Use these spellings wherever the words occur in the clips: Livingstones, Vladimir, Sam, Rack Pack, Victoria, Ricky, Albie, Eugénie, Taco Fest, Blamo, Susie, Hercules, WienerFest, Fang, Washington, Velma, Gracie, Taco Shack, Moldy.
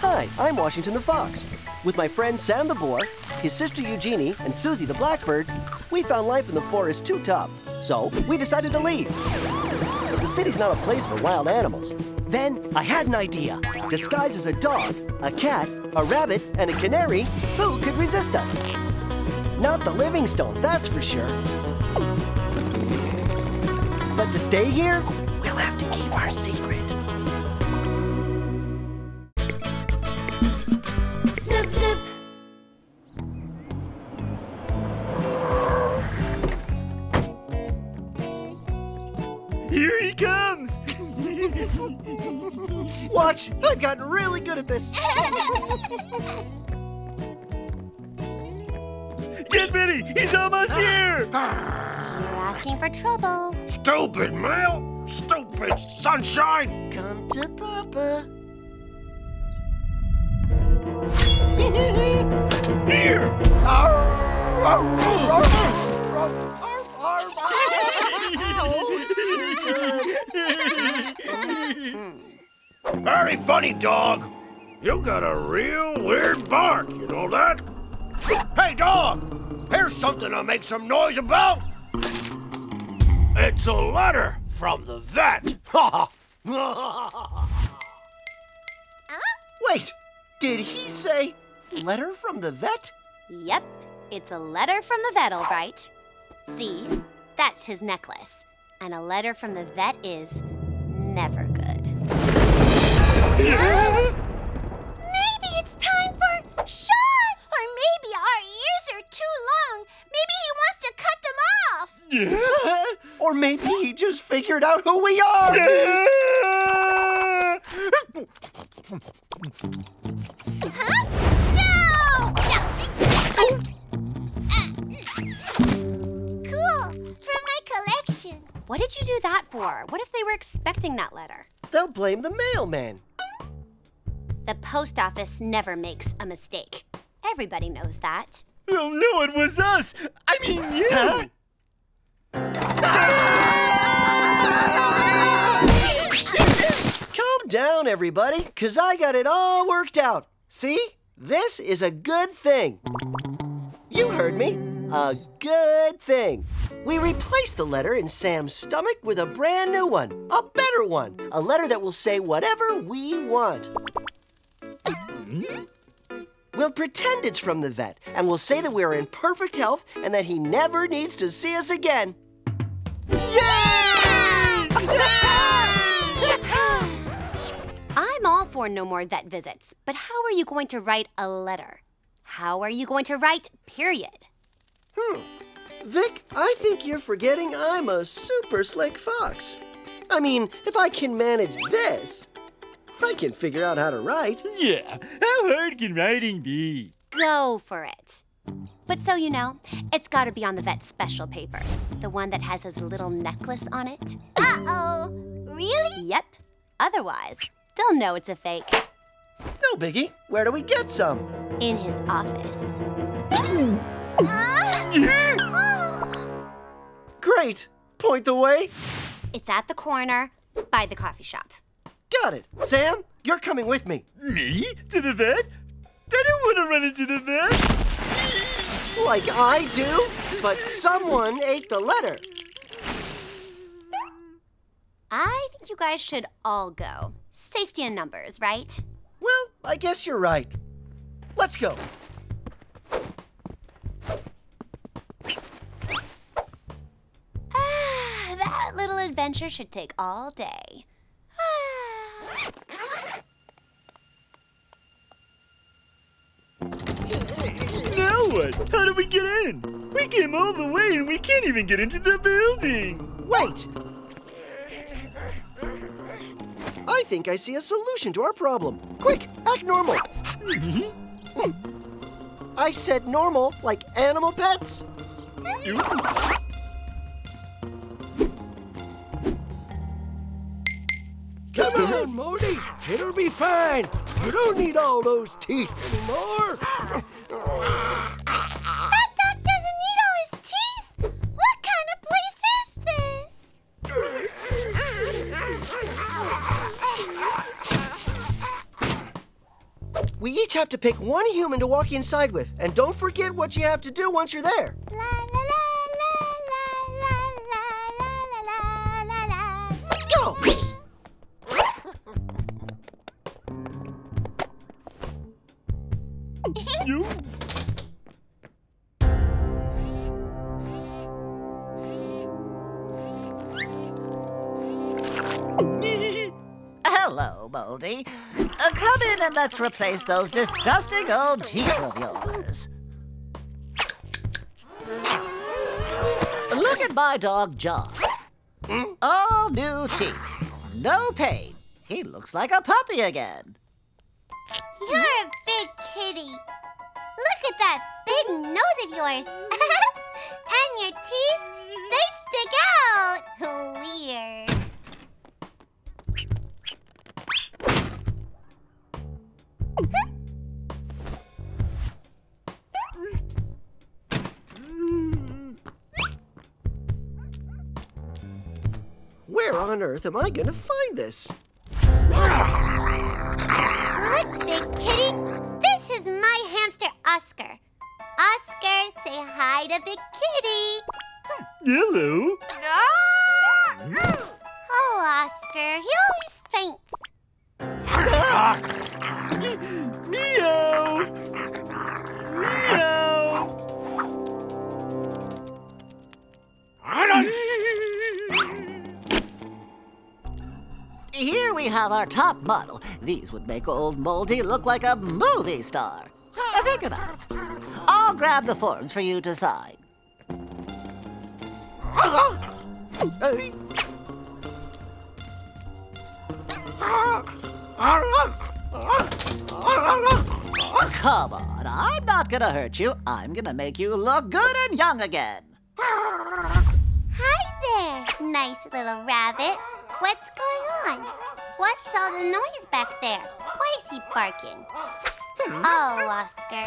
Hi, I'm Washington the Fox. With my friend Sam the Boar, his sister Eugénie, and Susie the Blackbird, we found life in the forest too tough, so we decided to leave. But the city's not a place for wild animals. Then I had an idea. Disguised as a dog, a cat, a rabbit, and a canary, who could resist us? Not the Livingstones, that's for sure. But to stay here, we'll have to keep our secret. Blip, blip. Here he comes! Watch, I've gotten really good at this. Get Minnie, he's almost here! You're asking for trouble. Stupid Mel! Stupid sunshine! Come to Papa. Here! Very funny, dog. You got a real weird bark, you know that? Hey, dog! Here's something to make some noise about. It's a letter from the vet. Wait, did he say letter from the vet? Yep, it's a letter from the vet, all right. See, that's his necklace. And a letter from the vet is never good. Maybe it's time for shots! Or maybe our ears are too long. Maybe he wants to cut them off. Yeah. Or maybe he just figured out who we are. Yeah. Huh? No! Cool. From my collection. What did you do that for? What if they were expecting that letter? They'll blame the mailman. The post office never makes a mistake. Everybody knows that. Oh no, it was us! I mean you! Huh? Calm down, everybody, because I got it all worked out. See? This is a good thing. You heard me. A good thing. We replaced the letter in Sam's stomach with a brand new one. A better one. A letter that will say whatever we want. We'll pretend it's from the vet, and we'll say that we're in perfect health and that he never needs to see us again. Yeah! I'm all for no more vet visits, but how are you going to write a letter? How are you going to write period? Vic, I think you're forgetting I'm a super slick fox. I mean, if I can manage this, I can figure out how to write. Yeah, how hard can writing be? Go for it. But so you know, it's gotta be on the vet's special paper. The one that has his little necklace on it. Uh-oh, really? Yep, otherwise, they'll know it's a fake. No biggie, where do we get some? In his office. Great, point the way. It's at the corner, by the coffee shop. Got it. Sam, you're coming with me. Me? To the vet? I don't want to run into the vet. Like I do, but someone ate the letter. I think you guys should all go. Safety in numbers, right? Well, I guess you're right. Let's go. That little adventure should take all day. Now what? How do we get in? We came all the way and we can't even get into the building. Wait! I think I see a solution to our problem. Quick, act normal. I said normal, like animal pets. Come on, Moldy. It'll be fine. You don't need all those teeth anymore. That dog doesn't need all his teeth. What kind of place is this? We each have to pick one human to walk inside with, and don't forget what you have to do once you're there. La, la, la, la, la, la, la, la. Let's go! You? Hello, Moldy. Come in and let's replace those disgusting old teeth of yours. Look at my dog, John. All new teeth. No pain. He looks like a puppy again. You're a big kitty. Look at that big nose of yours. And your teeth, they stick out. Weird. Where on earth am I gonna find this? Look, big kitty. This is my hamster, Oscar. Oscar, say hi to big kitty. Hello. Oh, Oscar, he always faints. Meow! Meow! Here we have our top model. These would make old Moldy look like a movie star. Think about it. I'll grab the forms for you to sign. Come on, I'm not gonna hurt you. I'm gonna make you look good and young again. Hi there, nice little rabbit. What's going on? What's all the noise back there? Why is he barking? Oh, Oscar.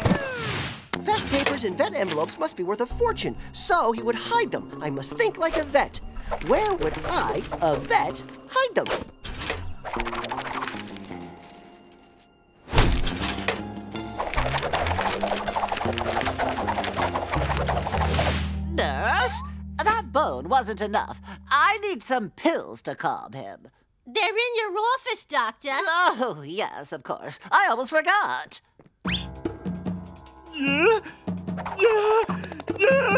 Vet papers and vet envelopes must be worth a fortune, so he would hide them. I must think like a vet. Where would I, a vet, hide them? Nurse, that bone wasn't enough. I need some pills to calm him. They're in your office, Doctor. Oh, yes, of course. I almost forgot. Yeah, yeah, yeah.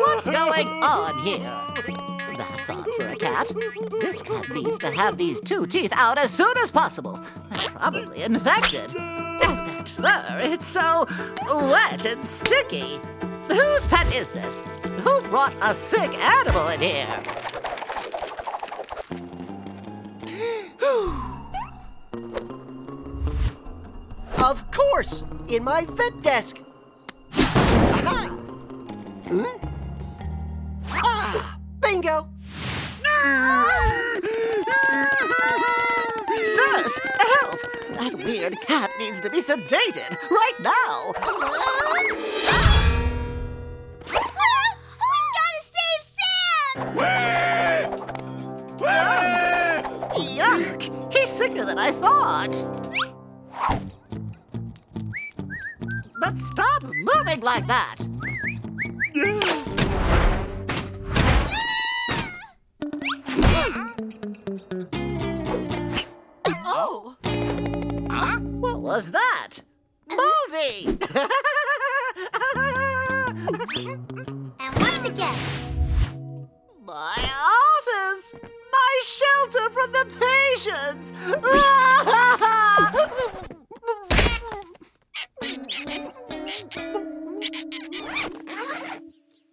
What's going on here? That's odd for a cat. This cat needs to have these two teeth out as soon as possible. They're probably infected. And that fur, it's so wet and sticky. Whose pet is this? Who brought a sick animal in here? Of course! In my vet desk! Aha! Huh? Ah, bingo! Nurse, help! That weird cat needs to be sedated right now. We gotta save Sam! Yuck! He's sicker than I thought. But stop moving like that. Oh! Huh? What was that? Moldy! And once again... My office! My shelter from the patients!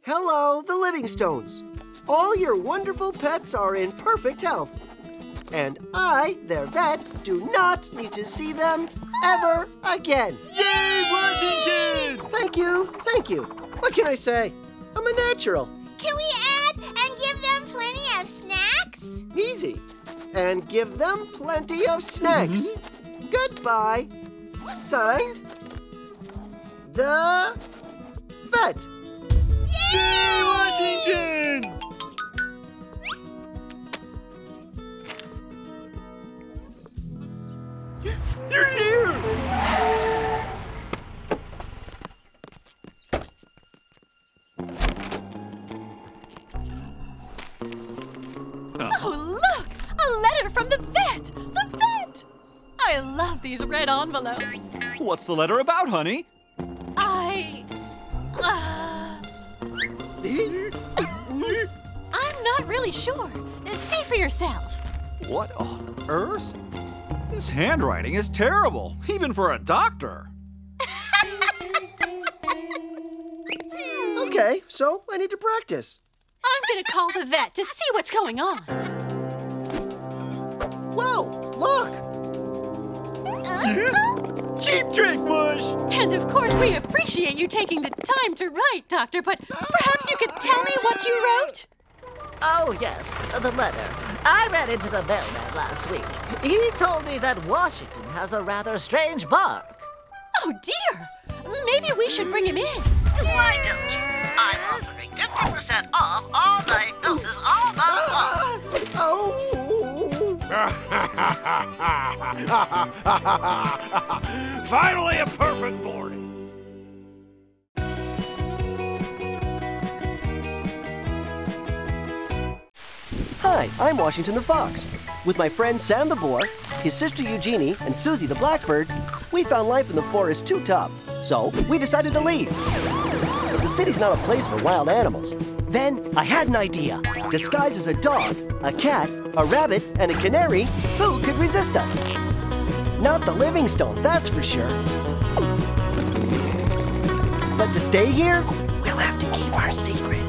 Hello, the Livingstones. All your wonderful pets are in perfect health. And I, their vet, do not need to see them ever again. Yay, Washington! Thank you, thank you. What can I say? I'm a natural. Can we add and give them plenty of snacks? Easy. And give them plenty of snacks. Mm-hmm. Goodbye. Signed, the that? Yay! Yay, Washington! You're here! Oh, look! A letter from the vet! The vet! I love these red envelopes. What's the letter about, honey? I'm not really sure. See for yourself. What on earth? This handwriting is terrible, even for a doctor. Okay, so I need to practice. I'm gonna call the vet to see what's going on. Whoa, look! Cheap trick, Bush! And of course, we appreciate you taking the time to write, Doctor, but perhaps you could tell me what you wrote? Oh, yes, the letter. I ran into the mailman last week. He told me that Washington has a rather strange bark. Oh, dear. Maybe we should bring him in. Why don't you? I'm offering 50% off all diagnoses all month long. Finally, a perfect morning. Hi, I'm Washington the Fox. With my friend Sam the Boar, his sister Eugénie, and Susie the Blackbird, we found life in the forest too tough, so we decided to leave. But the city's not a place for wild animals. Then I had an idea. Disguised as a dog, a cat, a rabbit, and a canary, who could resist us? Not the Livingstones, that's for sure. But to stay here, we'll have to keep our secret.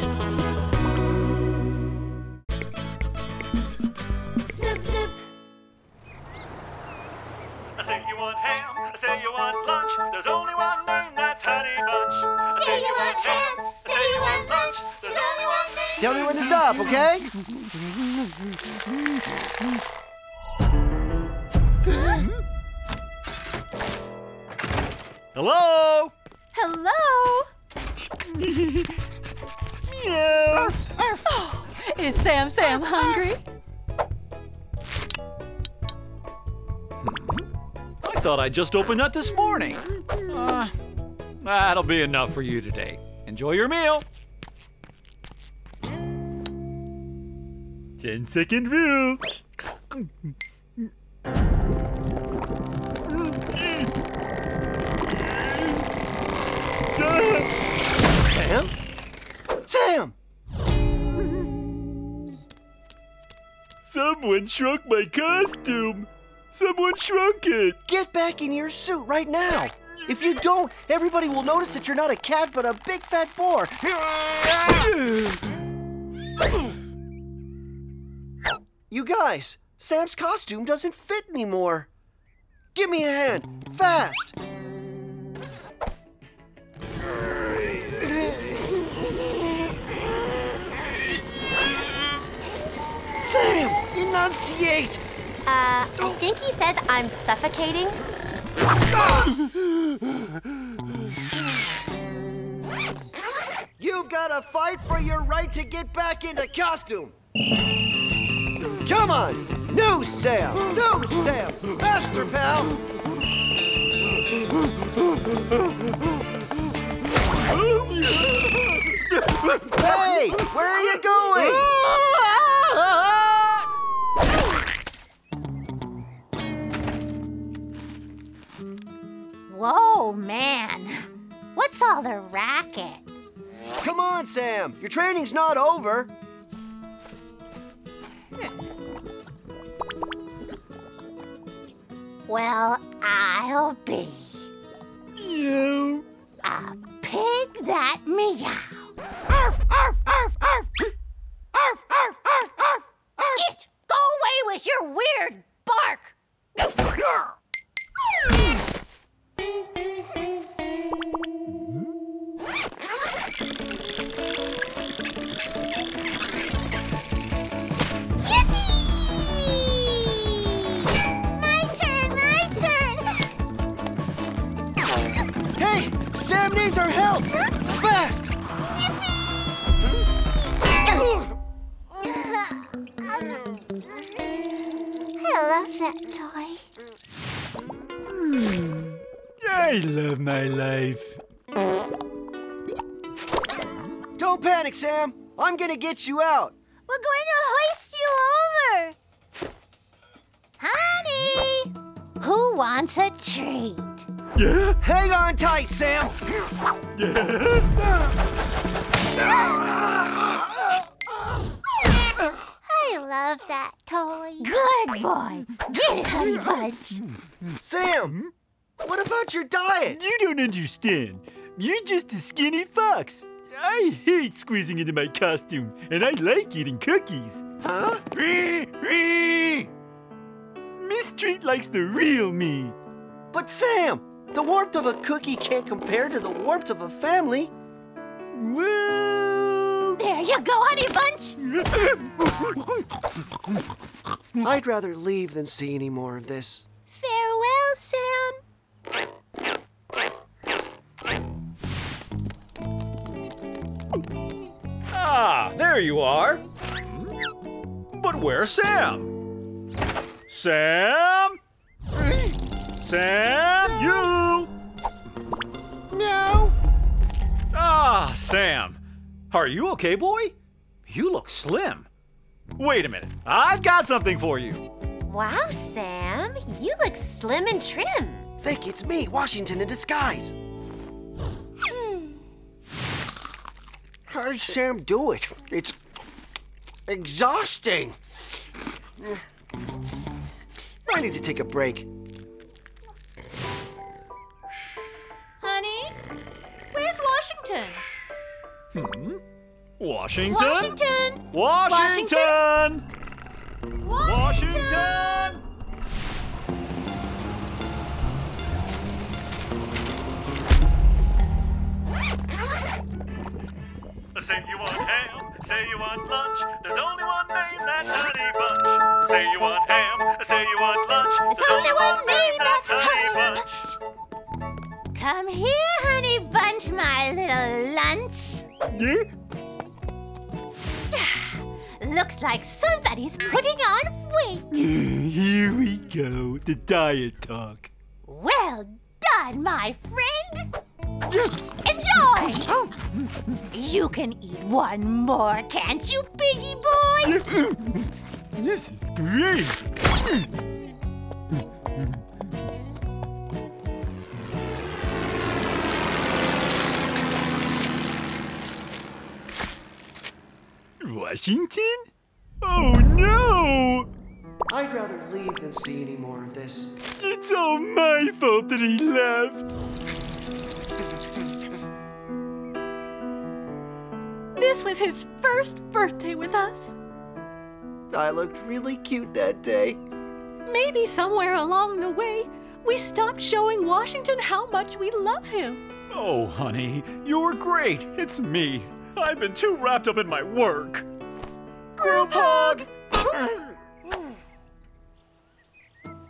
There's only one name that's Honey Bunch. Say you want ham, say you want lunch. There's only one name. Tell me when to stop, okay? Hello? Hello? Meow. Oh, is Sam hungry? I thought I just opened that this morning. That'll be enough for you today. Enjoy your meal. 10-second rule. Sam? Sam! Someone shrunk my costume. Someone shrunk it! Get back in your suit right now! If you don't, everybody will notice that you're not a cat, but a big fat boar! You guys, Sam's costume doesn't fit anymore. Give me a hand, fast! Sam, enunciate! I think he says I'm suffocating. You've got to fight for your right to get back into costume. Come on! No, Sam! No, Sam! Faster, pal! Hey! Where are you going? Whoa, man. What's all the racket? Come on, Sam. Your training's not over. Well, I'll be. Meow. A pig that meows. Arf, arf, arf, arf. Arf, arf, arf, arf, arf. It! Go away with your weird bark. fast! Yippee! I love that toy. I love my life. Don't panic, Sam. I'm gonna get you out. We're going to hoist you over. Honey! Who wants a treat? Yeah. Hang on tight, Sam. I love that toy. Good boy. Get it, honey bunch. Sam, what about your diet? You don't understand. You're just a skinny fox. I hate squeezing into my costume, and I like eating cookies. Huh? Miss Treat likes the real me. But Sam, the warmth of a cookie can't compare to the warmth of a family. Well... There you go, honey bunch! I'd rather leave than see any more of this. Farewell, Sam. Ah, there you are. But where's Sam? Sam? Sam, you! Meow. Ah, Sam. Are you okay, boy? You look slim. Wait a minute. I've got something for you. Wow, Sam. You look slim and trim. Vic, it's me, Washington in disguise. How does Sam do it? It's exhausting. I need to take a break. Honey, where's Washington? Washington? Washington! Washington! Washington! Washington! Say you want ham, say you want lunch, there's only one name, that's Honey Bunch. Say you want ham, say you want lunch, there's only one name, that's Honey Bunch. Come here, Honey Bunch, my little lunch. Yeah? Looks like somebody's putting on weight. Here we go, the diet talk. Well done, my friend. Enjoy! You can eat one more, can't you, Biggie boy? This is great! Washington? Oh no! I'd rather leave than see any more of this. It's all my fault that he left. This was his first birthday with us. I looked really cute that day. Maybe somewhere along the way, we stopped showing Washington how much we love him. Oh, honey, you're great. It's me. I've been too wrapped up in my work. Group hug!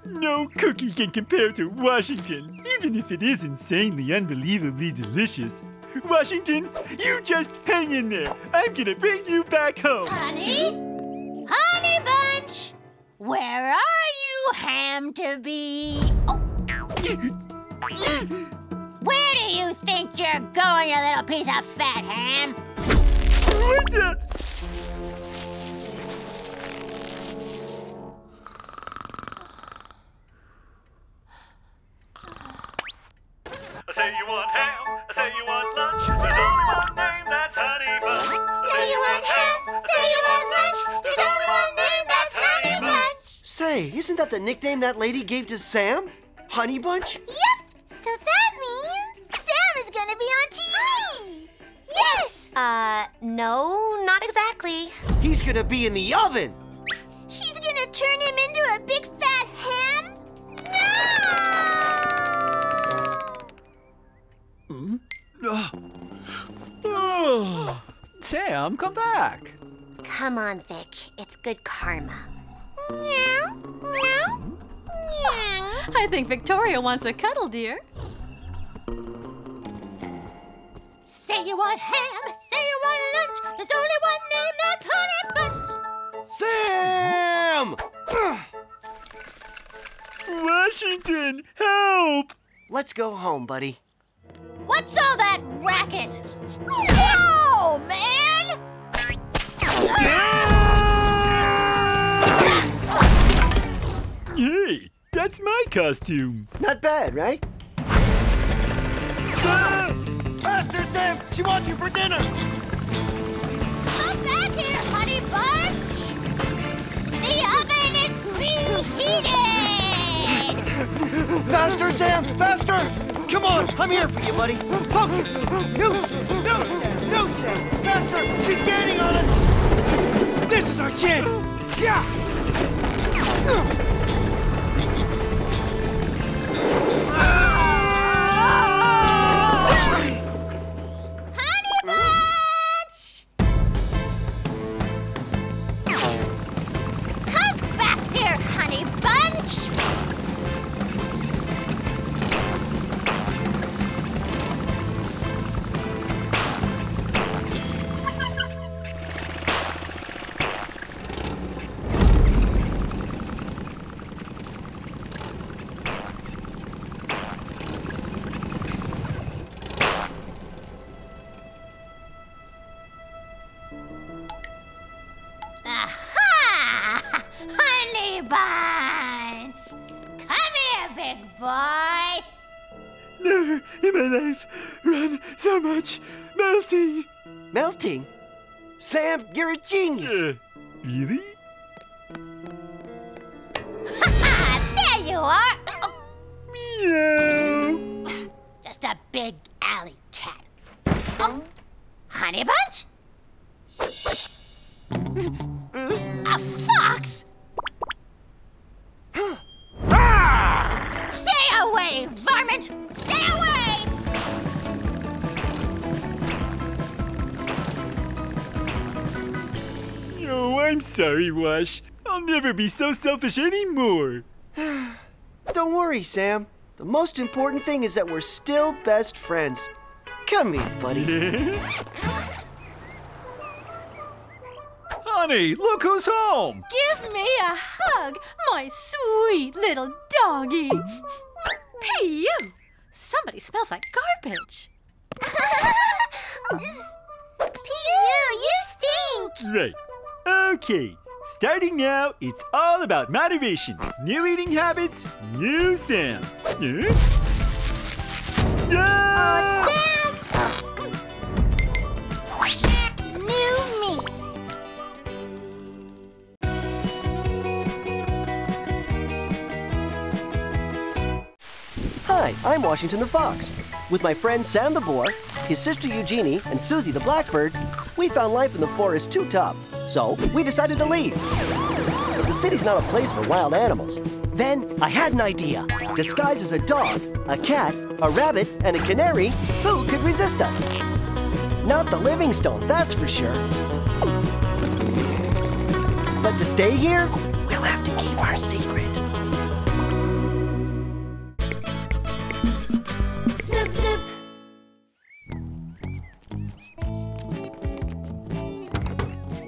No cookie can compare to Washington, even if it is insanely, unbelievably delicious. Washington, you just hang in there. I'm gonna bring you back home. Honey? Honey Bunch! Where are you, ham to be? Oh. Where do you think you're going, you little piece of fat ham? What the? I say you want ham, I say you want lunch, there's only one name, that's Honey Bunch. Say you want ham, say you want lunch, there's only one name, that's Honey Bunch. Say, isn't that the nickname that lady gave to Sam? Honey Bunch? Yep, so that means Sam is gonna be on TV. Yes! No, not exactly. He's gonna be in the oven. She's gonna turn him into a big fat ham? No! Sam, come back. Come on, Vic. It's good karma. Meow, meow, meow. I think Victoria wants a cuddle, dear. Say you want ham, say you want lunch. There's only one name, that's Honey Bunch. Sam! Washington, help! Let's go home, buddy. What's all that racket? Whoa, man! Hey, that's my costume. Not bad, right? Sam! Faster, Sam! She wants you for dinner! Come back here, Honey Bunch! The oven is preheated! Faster, Sam! Faster! Come on, I'm here for you, buddy. Focus! Noose! Noose! Noose! Faster! She's gaining on us! This is our chance! Yeah! Honey Bunch! Come back here, Honey Bunch! Sam, you're a genius. Really? There you are. Oh. Meow. Just a big alley cat. Oh. Honey Bunch? A fox! Stay away, varmint! Stay away! Oh, I'm sorry, Wash. I'll never be so selfish anymore. Don't worry, Sam. The most important thing is that we're still best friends. Come here, buddy. Honey, look who's home! Give me a hug, my sweet little doggy. Hey, you! Somebody smells like garbage. Pew, you stink! Right. Okay, starting now, it's all about motivation. New eating habits, new Sam. Ah! Old Sam! New me. Hi, I'm Washington the Fox. With my friend Sam the Boar, his sister Eugénie, and Susie the Blackbird, we found life in the forest too tough, so we decided to leave. But the city's not a place for wild animals. Then I had an idea. Disguised as a dog, a cat, a rabbit, and a canary, who could resist us? Not the Livingstones, that's for sure. But to stay here, we'll have to keep our secret.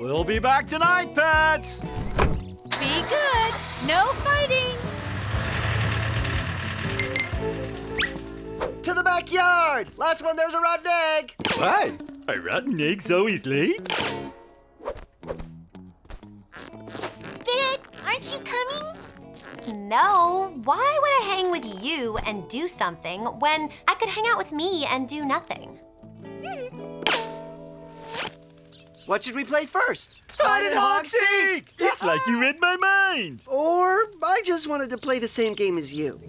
We'll be back tonight, pets! Be good! No fighting! To the backyard! Last one, there's a rotten egg! What? Are rotten eggs always late? Vic, aren't you coming? No. Why would I hang with you and do something when I could hang out with me and do nothing? What should we play first? Hide and Hog Seek! It's like you read my mind! Or I just wanted to play the same game as you.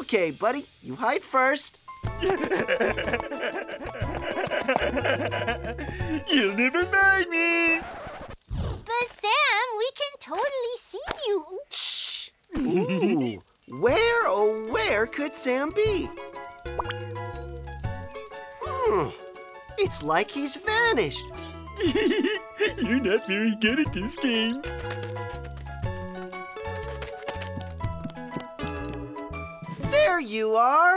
Okay, buddy, you hide first. You'll never find me! But Sam, we can totally see you. Shh! Ooh, where oh where could Sam be? It's like he's vanished. You're not very good at this game. There you are.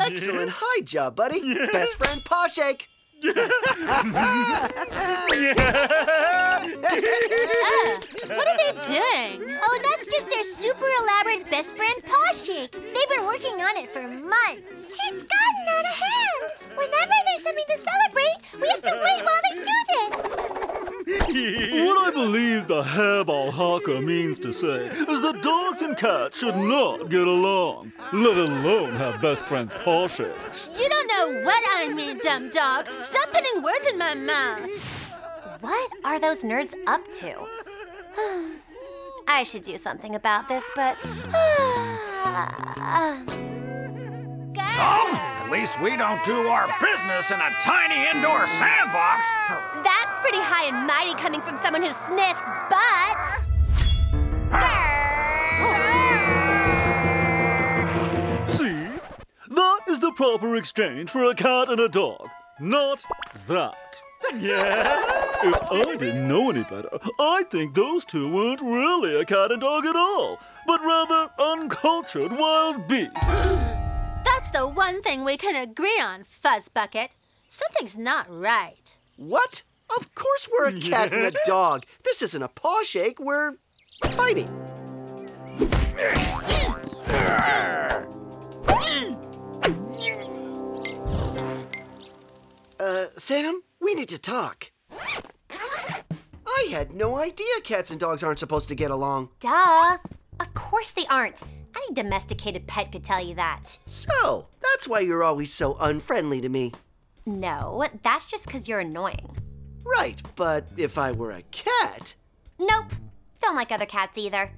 Excellent high job, buddy. Best friend, paw shake. What are they doing? Oh, that's just their super elaborate best friend paw shake. They've been working on it for months. It's gotten out of hand. Whenever there's something to celebrate, we have to wait while they do this. What I believe the hairball haka means to say is that dogs and cats should not get along, let alone have best friends paw shakes. You don't know what I mean, dumb dog. Stop putting words in my mouth. What are those nerds up to? I should do something about this, but... at least we don't do our business in a tiny indoor sandbox. That's pretty high and mighty coming from someone who sniffs butts. See? That is the proper exchange for a cat and a dog. Not that. If I didn't know any better, I'd think those two weren't really a cat and dog at all, but rather uncultured wild beasts. That's the one thing we can agree on, Fuzzbucket. Something's not right. What? Of course we're a cat and a dog. This isn't a paw shake, we're fighting. Sam, we need to talk. I had no idea cats and dogs aren't supposed to get along. Duh. Of course they aren't. Any domesticated pet could tell you that. So, that's why you're always so unfriendly to me. No, that's just because you're annoying. Right, but if I were a cat... Nope. Don't like other cats either.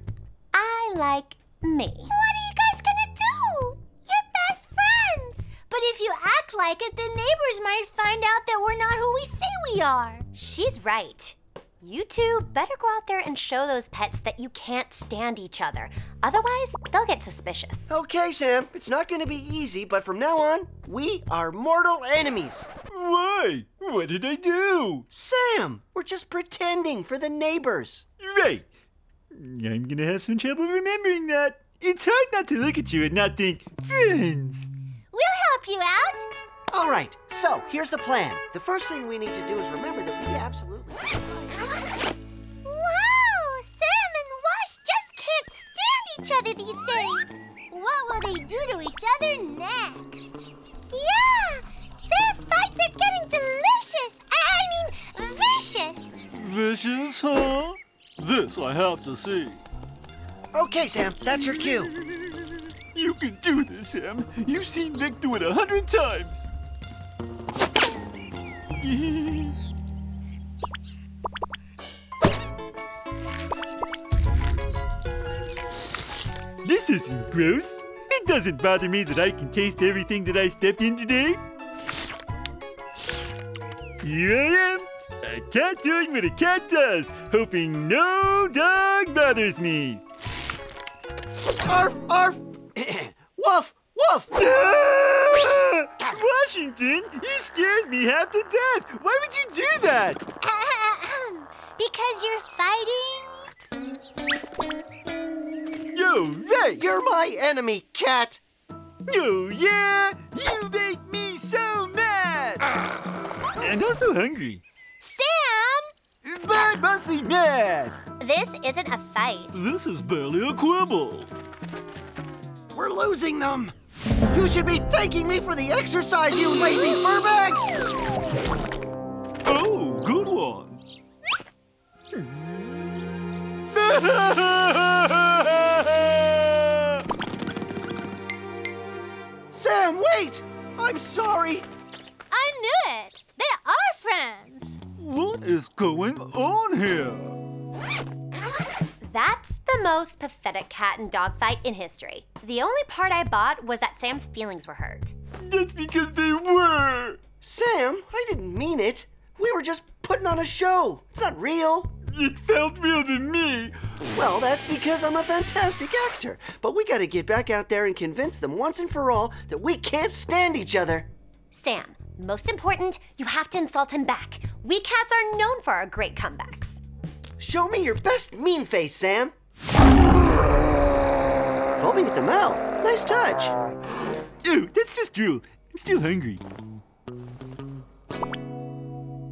I like me. What are you guys gonna do? You're best friends. But if you act like it, the neighbors might find out that we're not who we say we are. She's right. You two better go out there and show those pets that you can't stand each other. Otherwise, they'll get suspicious. Okay, Sam. It's not going to be easy, but from now on, we are mortal enemies. Why? What did I do? Sam, we're just pretending for the neighbors. Right. I'm going to have some trouble remembering that. It's hard not to look at you and not think, friends. We'll help you out. All right, so here's the plan. The first thing we need to do is remember that we absolutely... Wow, Sam and Wash just can't stand each other these days. What will they do to each other next? Yeah, their fights are getting delicious. I mean, vicious. Vicious, huh? This I have to see. Okay, Sam, that's your cue. You can do this, Sam. You've seen Vic do it 100 times. This isn't gross. It doesn't bother me that I can taste everything that I stepped in today. Here I am, a cat doing what a cat does, hoping no dog bothers me. Arf, arf. Woof, woof. Washington, you scared me half to death. Why would you do that? Because you're fighting. Yo, hey, you're my enemy, cat. Oh, yeah? You make me so mad. And also hungry. Sam! But mostly mad. This isn't a fight. This is barely a quibble. We're losing them. You should be thanking me for the exercise, you lazy furbag! Oh, good one. Sam, wait! I'm sorry. I knew it. They are friends. What is going on here? That's the most pathetic cat and dog fight in history. The only part I bought was that Sam's feelings were hurt. That's because they were! Sam, I didn't mean it. We were just putting on a show. It's not real. It felt real to me. Well, that's because I'm a fantastic actor. But we gotta get back out there and convince them once and for all that we can't stand each other. Sam, most important, you have to insult him back. We cats are known for our great comebacks. Show me your best mean face, Sam. Foaming at the mouth. Nice touch. Oh, that's just drool. I'm still hungry.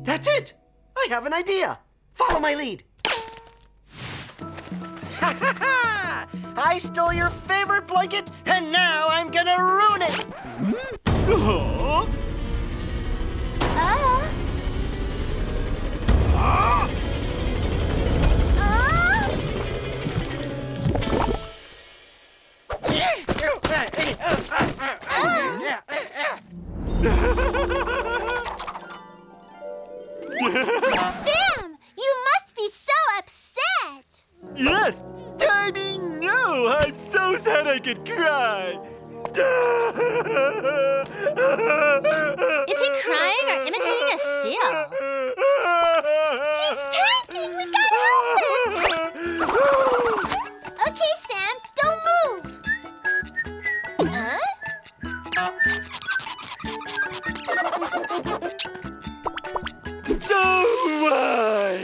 That's it! I have an idea! Follow my lead! Ha ha ha! I stole your favorite blanket, and now I'm gonna ruin it! Oh. Ah. Sam, you must be so upset. Yes, I mean, no, I'm so sad I could cry. Is he crying or imitating a seal? He's tanking. We gotta help him. Okay, Sam, don't move. No way!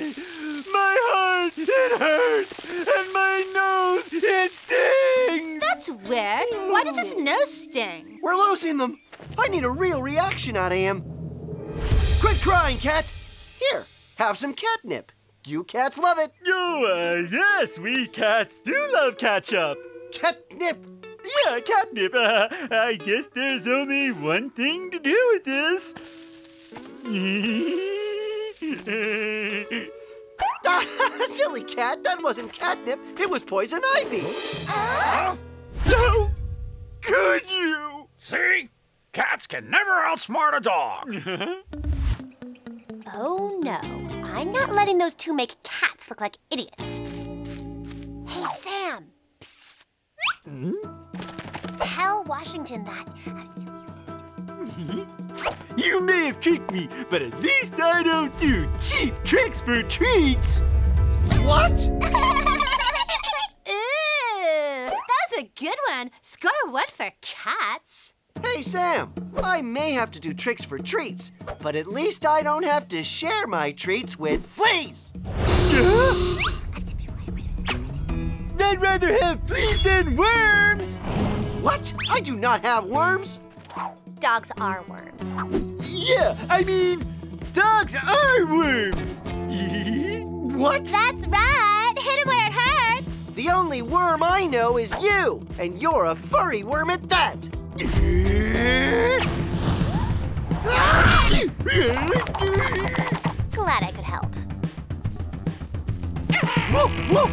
My heart, it hurts! And my nose, it stings! That's weird. Why does his nose sting? We're losing them. I need a real reaction out of him. Quit crying, cat! Here, have some catnip. You cats love it. Yes, we cats do love ketchup. Catnip? Yeah, catnip. I guess there's only one thing to do with this. Silly cat, that wasn't catnip, it was poison ivy. No! Could you? See? Cats can never outsmart a dog. Oh no, I'm not letting those two make cats look like idiots. Hey Sam, psst. Tell Washington that. You may have tricked me, but at least I don't do cheap tricks for treats. What? Ooh, that's a good one. Score one for cats. Hey, Sam, I may have to do tricks for treats, but at least I don't have to share my treats with fleas. I'd rather have fleas than worms. What? I do not have worms. Dogs are worms. Yeah, I mean, dogs are worms. What? That's right. Hit him where it hurts. The only worm I know is you, and you're a furry worm at that. Glad I could help. Whoa, whoa.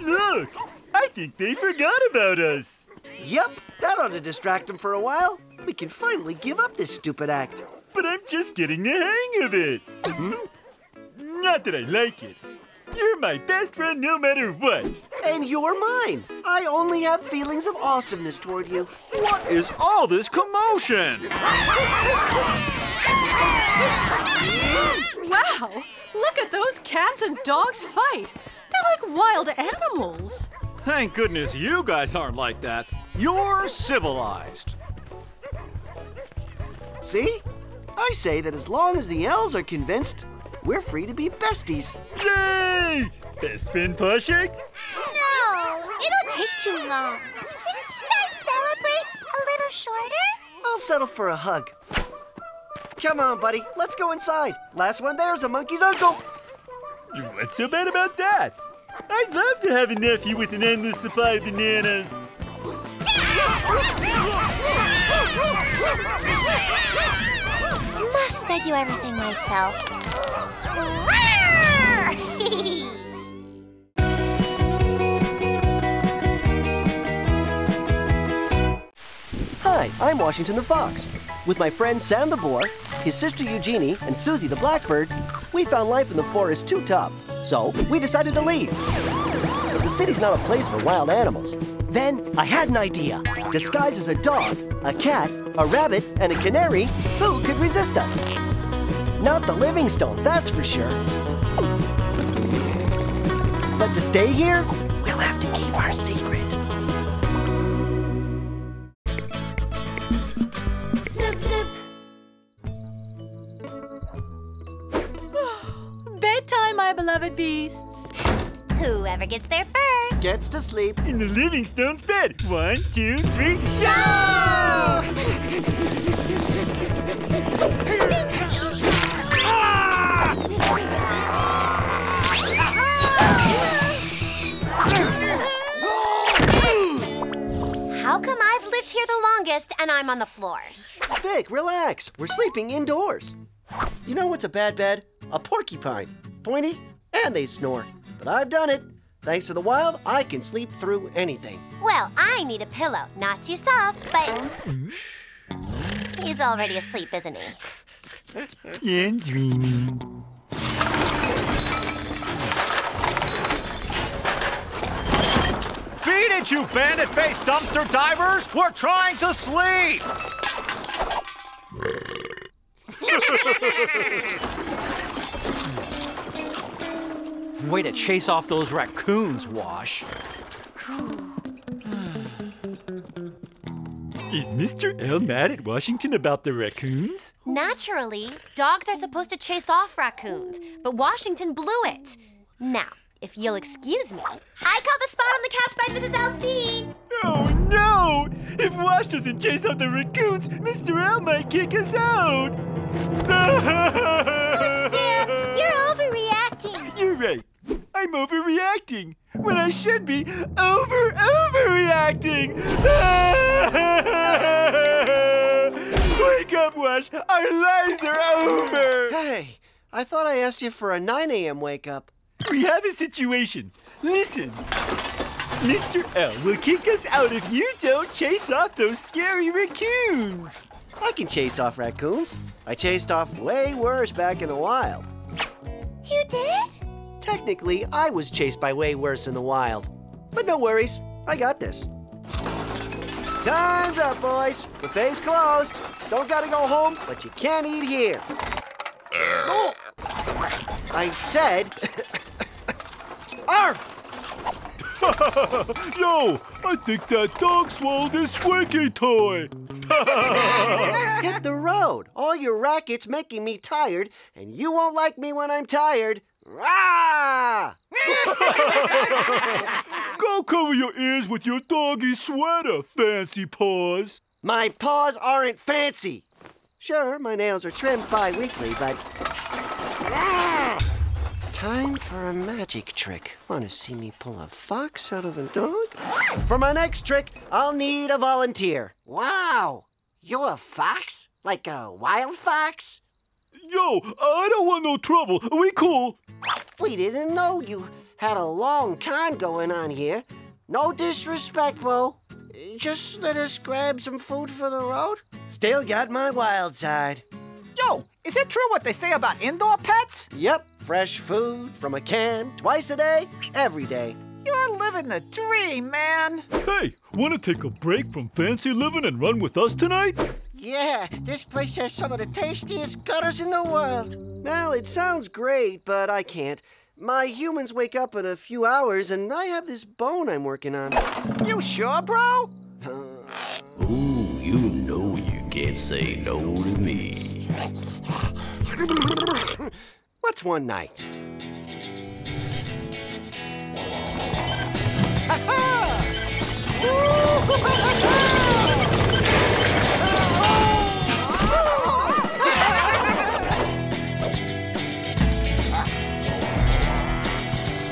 Look, I think they forgot about us. Yep, that ought to distract them for a while. We can finally give up this stupid act. But I'm just getting the hang of it. Not that I like it. You're my best friend no matter what. And you're mine. I only have feelings of awesomeness toward you. What is all this commotion? Wow, look at those cats and dogs fight. They're like wild animals. Thank goodness you guys aren't like that. You're civilized. See? I say that as long as the elves are convinced, we're free to be besties. Yay! Best friend pushing? No, it'll take too long. Couldn't you guys celebrate a little shorter? I'll settle for a hug. Come on, buddy. Let's go inside. Last one there's a monkey's uncle. What's so bad about that? I'd love to have a nephew with an endless supply of bananas. Must I do everything myself? Hi, I'm Washington the Fox. With my friend Sam the Boar, his sister Eugénie, and Susie the Blackbird, we found life in the forest too tough, so we decided to leave. The city's not a place for wild animals. Then I had an idea. Disguised as a dog, a cat, a rabbit, and a canary, who could resist us? Not the Livingstones, that's for sure. But to stay here, we'll have to keep our secret. Bedtime, my beloved beasts. Whoever gets there first gets to sleep in the Livingstone's bed. 1, 2, 3, go! How come I've lived here the longest and I'm on the floor? Vic, relax. We're sleeping indoors. You know what's a bad bed? A porcupine. Pointy, and they snore. But I've done it. Thanks to the wild, I can sleep through anything. Well, I need a pillow. Not too soft, but... He's already asleep, isn't he? And dreaming. Beat it, you bandit-faced dumpster divers! We're trying to sleep! Way to chase off those raccoons, Wash. Is Mr. L mad at Washington about the raccoons? Naturally. Dogs are supposed to chase off raccoons, but Washington blew it. Now, if you'll excuse me, I call the spot on the couch by Mrs. L's feet. Oh, no! If Wash doesn't chase out the raccoons, Mr. L might kick us out. Oh, Sam, you're overreacting. You're right. I'm overreacting when I should be overreacting. Wake up, Wash. Our lives are over. Hey, I thought I asked you for a 9 a.m. wake up. We have a situation. Listen. Mr. L will kick us out if you don't chase off those scary raccoons. I can chase off raccoons. I chased off way worse back in the wild. You did? Technically, I was chased by way worse in the wild. But no worries. I got this. Time's up, boys. Buffet's closed. Don't gotta go home, but you can't eat here. Oh. I said... Arf! Yo, I think that dog swallowed his squeaky toy. Hit the road. All your racket's making me tired, and you won't like me when I'm tired. Rah! Go cover your ears with your doggy sweater, fancy paws. My paws aren't fancy. Sure, my nails are trimmed bi-weekly, but... Rah! Time for a magic trick. Want to see me pull a fox out of a dog? For my next trick, I'll need a volunteer. Wow! You're a fox? Like a wild fox? Yo, I don't want no trouble. Are we cool? We didn't know you had a long con going on here. No disrespect, bro. Just let us grab some food for the road? Still got my wild side. Yo, is it true what they say about indoor pets? Yep, fresh food from a can, twice a day, every day. You're living the dream, man. Hey, wanna take a break from fancy living and run with us tonight? Yeah, this place has some of the tastiest gutters in the world. Well, it sounds great, but I can't. My humans wake up in a few hours, and I have this bone I'm working on. You sure, bro? Ooh, you know you can't say no to me. What's one night?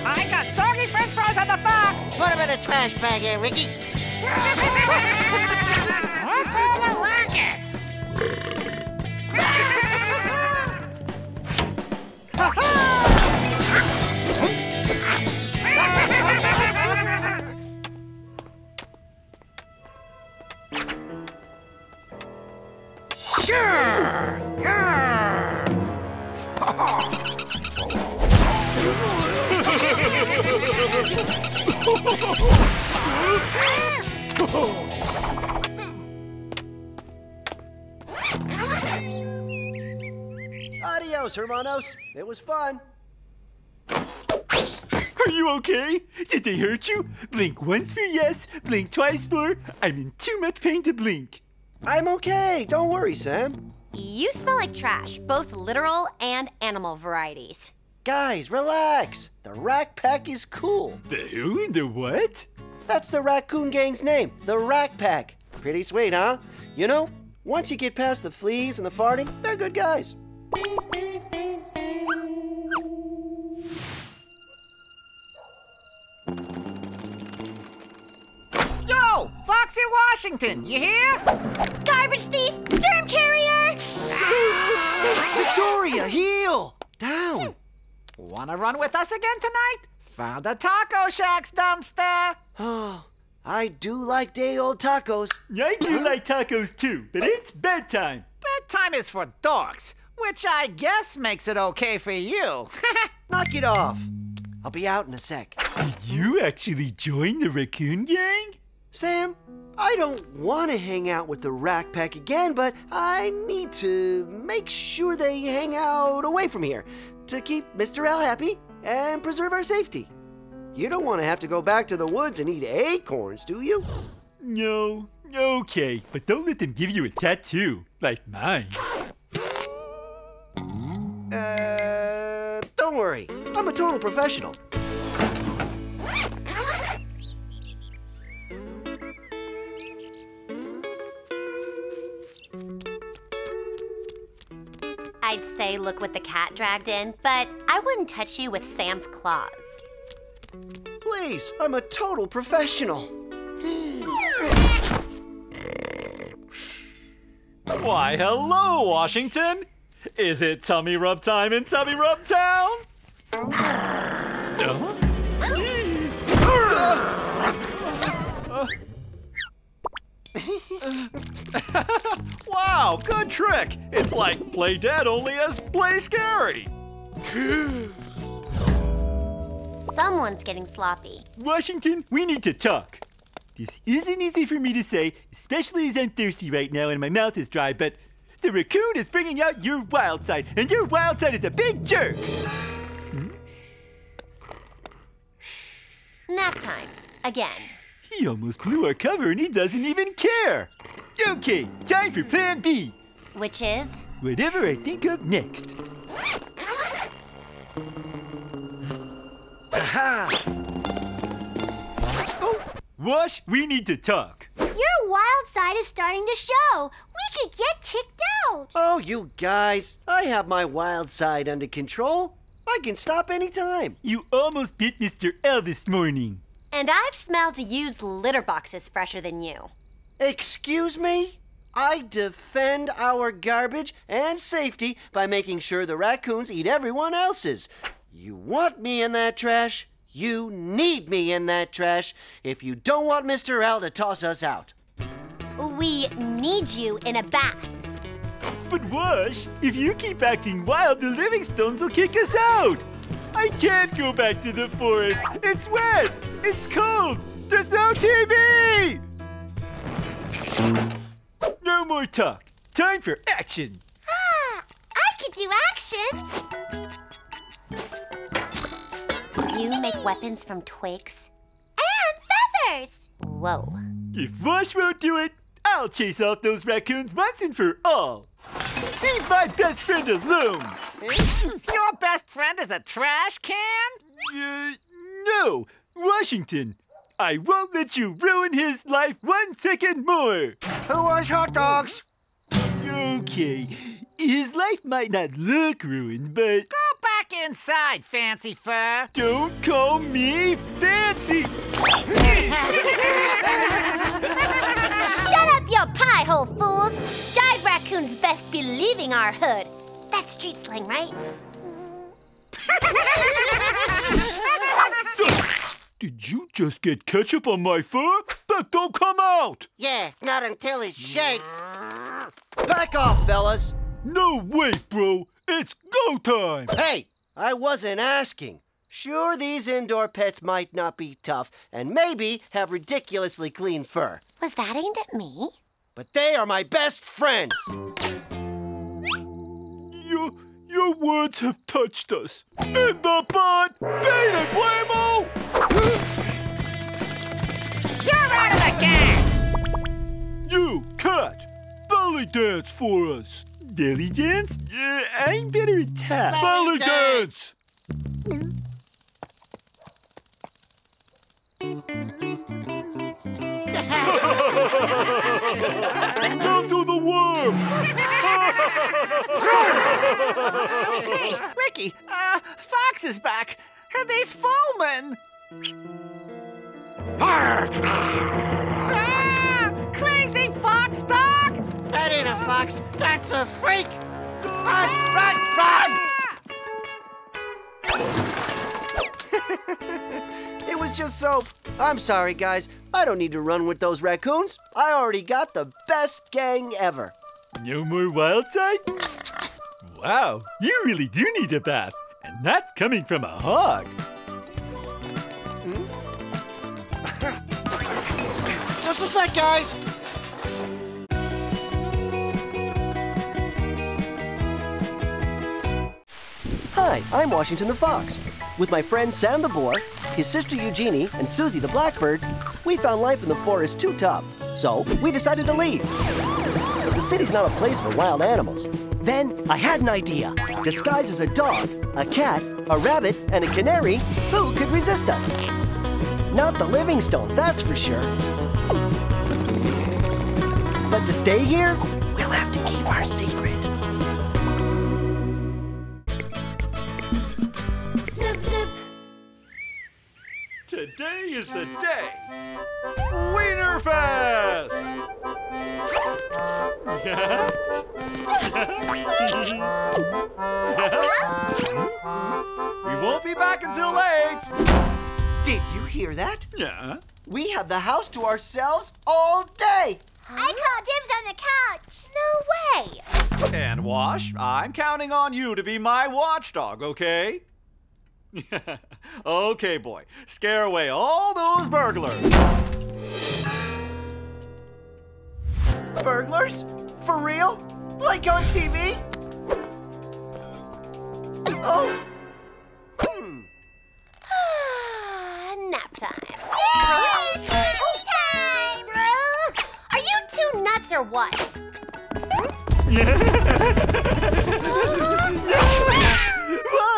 I got soggy french fries on the fox! Put them in a trash bag here, Ricky. What's all the racket? Sure. Adios, hermanos. It was fun. Are you okay? Did they hurt you? Blink once for yes, blink twice for... I'm in too much pain to blink. I'm okay. Don't worry, Sam. You smell like trash, both literal and animal varieties. Guys, relax. The Rack Pack is cool. The who and the what? That's the raccoon gang's name, the Rack Pack. Pretty sweet, huh? You know, once you get past the fleas and the farting, they're good guys. Yo, Foxy Washington, you hear? Garbage thief, germ carrier! Victoria, heel! Down! Wanna run with us again tonight? Found a Taco Shack's dumpster! Oh, I do like day old tacos. I do like tacos too, but it's bedtime. Bedtime is for dorks, which I guess makes it okay for you. Knock it off. I'll be out in a sec. Did you actually join the raccoon gang? Sam, I don't want to hang out with the Rack Pack again, but I need to make sure they hang out away from here to keep Mr. L happy and preserve our safety. You don't want to have to go back to the woods and eat acorns, do you? No, okay, but don't let them give you a tattoo, like mine. Don't worry, I'm a total professional. I'd say look what the cat dragged in, but I wouldn't touch you with Sam's claws. Please, I'm a total professional. Why, hello, Washington. Is it tummy rub time in Tummy Rub Town? Wow, good trick. It's like play dead only as play scary. Someone's getting sloppy. Washington, we need to talk. This isn't easy for me to say, especially as I'm thirsty right now and my mouth is dry, but the raccoon is bringing out your wild side, and your wild side is a big jerk! Nap time. Again. He almost blew our cover and he doesn't even care! Okay, time for plan B! Which is? Whatever I think of next. Aha! Oh. Wash, we need to talk. Your wild side is starting to show. We could get kicked out. Oh, you guys. I have my wild side under control. I can stop any time. You almost bit Mr. L this morning. And I've smelled used litter boxes fresher than you. Excuse me? I defend our garbage and safety by making sure the raccoons eat everyone else's. You want me in that trash? You need me in that trash if you don't want Mr. L to toss us out. We need you in a bath. But Wash, if you keep acting wild, the Livingstones will kick us out. I can't go back to the forest. It's wet. It's cold. There's no TV. No more talk. Time for action. Ah, I could do action. You make weapons from twigs and feathers. Whoa. If Wash won't do it, I'll chase off those raccoons once and for all. Leave my best friend alone. Your best friend is a trash can? No, Washington. I won't let you ruin his life 1 second more. Who wants hot dogs? Okay, his life might not look ruined, but... Back inside, Fancy Fur. Don't call me Fancy. Shut up, your pie hole fools. Jive raccoons best be leaving our hood. That's street slang, right? Did you just get ketchup on my fur? That don't come out. Yeah, not until it shakes. Back off, fellas. No way, bro. It's go time! Hey, I wasn't asking. Sure, these indoor pets might not be tough and maybe have ridiculously clean fur. Was that aimed at me? But they are my best friends. Your words have touched us. In the butt! Beat it, Blamo! You're out of the gang! You, cat! Belly dance for us! Belly dance? I'm better at tap. Belly dance! Now do the worm! Hey, Ricky, Fox is back, and he's foaming. Ah, crazy fox dog! That ain't a fox, that's a freak! Run, run, run! It was just soap. I'm sorry, guys. I don't need to run with those raccoons. I already got the best gang ever. No more wild side? Wow, you really do need a bath. And that's coming from a hog. Hmm? Just a sec, guys. Hi, I'm Washington the Fox. With my friend Sam the Boar, his sister Eugénie, and Susie the Blackbird, we found life in the forest too tough, so we decided to leave. But the city's not a place for wild animals. Then I had an idea. Disguised as a dog, a cat, a rabbit, and a canary, who could resist us? Not the Livingstones, that's for sure. But to stay here, we'll have to keep our secret. Today is the day! WienerFest! We won't be back until late! Did you hear that? Yeah. We have the house to ourselves all day! Huh? I call dibs on the couch! No way! And Wash, I'm counting on you to be my watchdog, okay? Okay, boy. Scare away all those burglars. Burglars? For real? Like on TV? Oh. Nap time. Yay! It's nap time! Are you two nuts or what? Huh?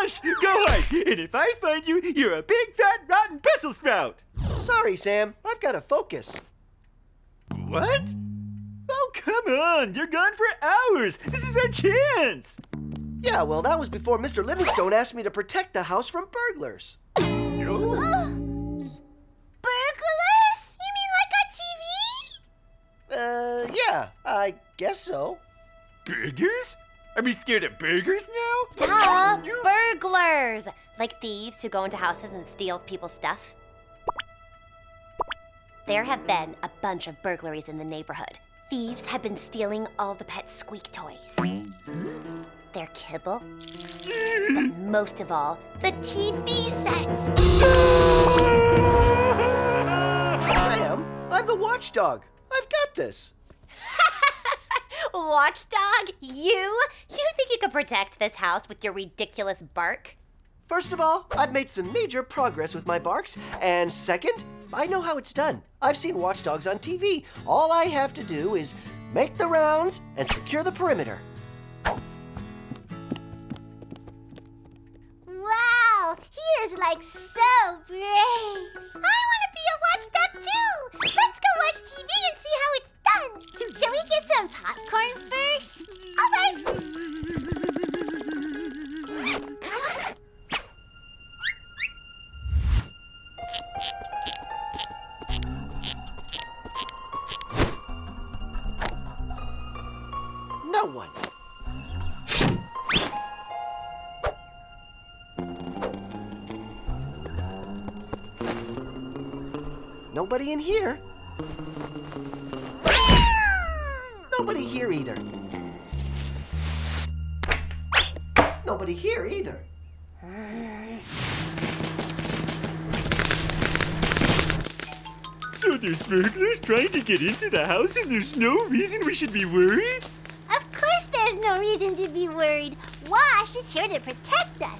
Wash, go away! And if I find you, you're a big, fat, rotten Brussels sprout! Sorry, Sam. I've got to focus. What? Oh, come on! You're gone for hours! This is our chance! Yeah, well, that was before Mr. Livingstone asked me to protect the house from burglars. No. Burglars? You mean like on TV? Yeah, I guess so. Burglars? Are we scared of burglars now? Duh! Burglars! Like thieves who go into houses and steal people's stuff. There have been a bunch of burglaries in the neighborhood. Thieves have been stealing all the pet squeak toys. Their kibble. But most of all, the TV set! Sam, I'm the watchdog. I've got this. Watchdog, you? You think you can protect this house with your ridiculous bark? First of all, I've made some major progress with my barks. And second, I know how it's done. I've seen watchdogs on TV. All I have to do is make the rounds and secure the perimeter. Wow, he is like so brave. I want to be a watchdog too. Let's go watch TV and see how it's done. Shall we get some popcorn first? All right. No one. Nobody in here. Nobody here either. Nobody here either. So there's burglars trying to get into the house and there's no reason we should be worried? Of course there's no reason to be worried. Wash is here to protect us.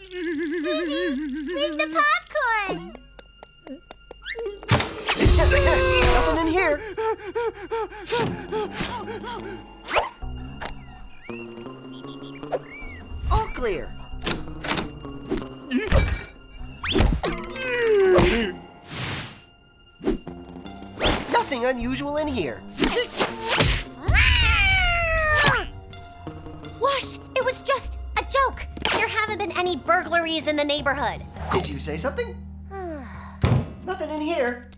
Susie, leave the popcorn! Nothing in here. All clear. Nothing unusual in here. Wash, it was just a joke. There haven't been any burglaries in the neighborhood. Did you say something? Nothing in here.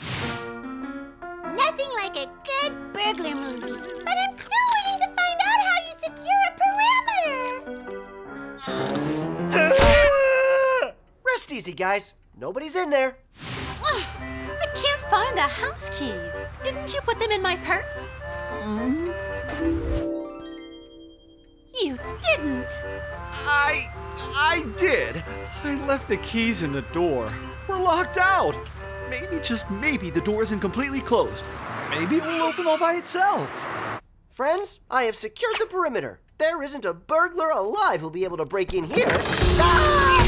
Nothing like a good burglar movie. But I'm still waiting to find out how you secure a perimeter. Rest easy, guys. Nobody's in there. Oh, I can't find the house keys. Didn't you put them in my purse? You didn't. I did. I left the keys in the door. We're locked out. Maybe, just maybe, the door isn't completely closed. Maybe it will open all by itself. Friends, I have secured the perimeter. There isn't a burglar alive who'll be able to break in here. Ah!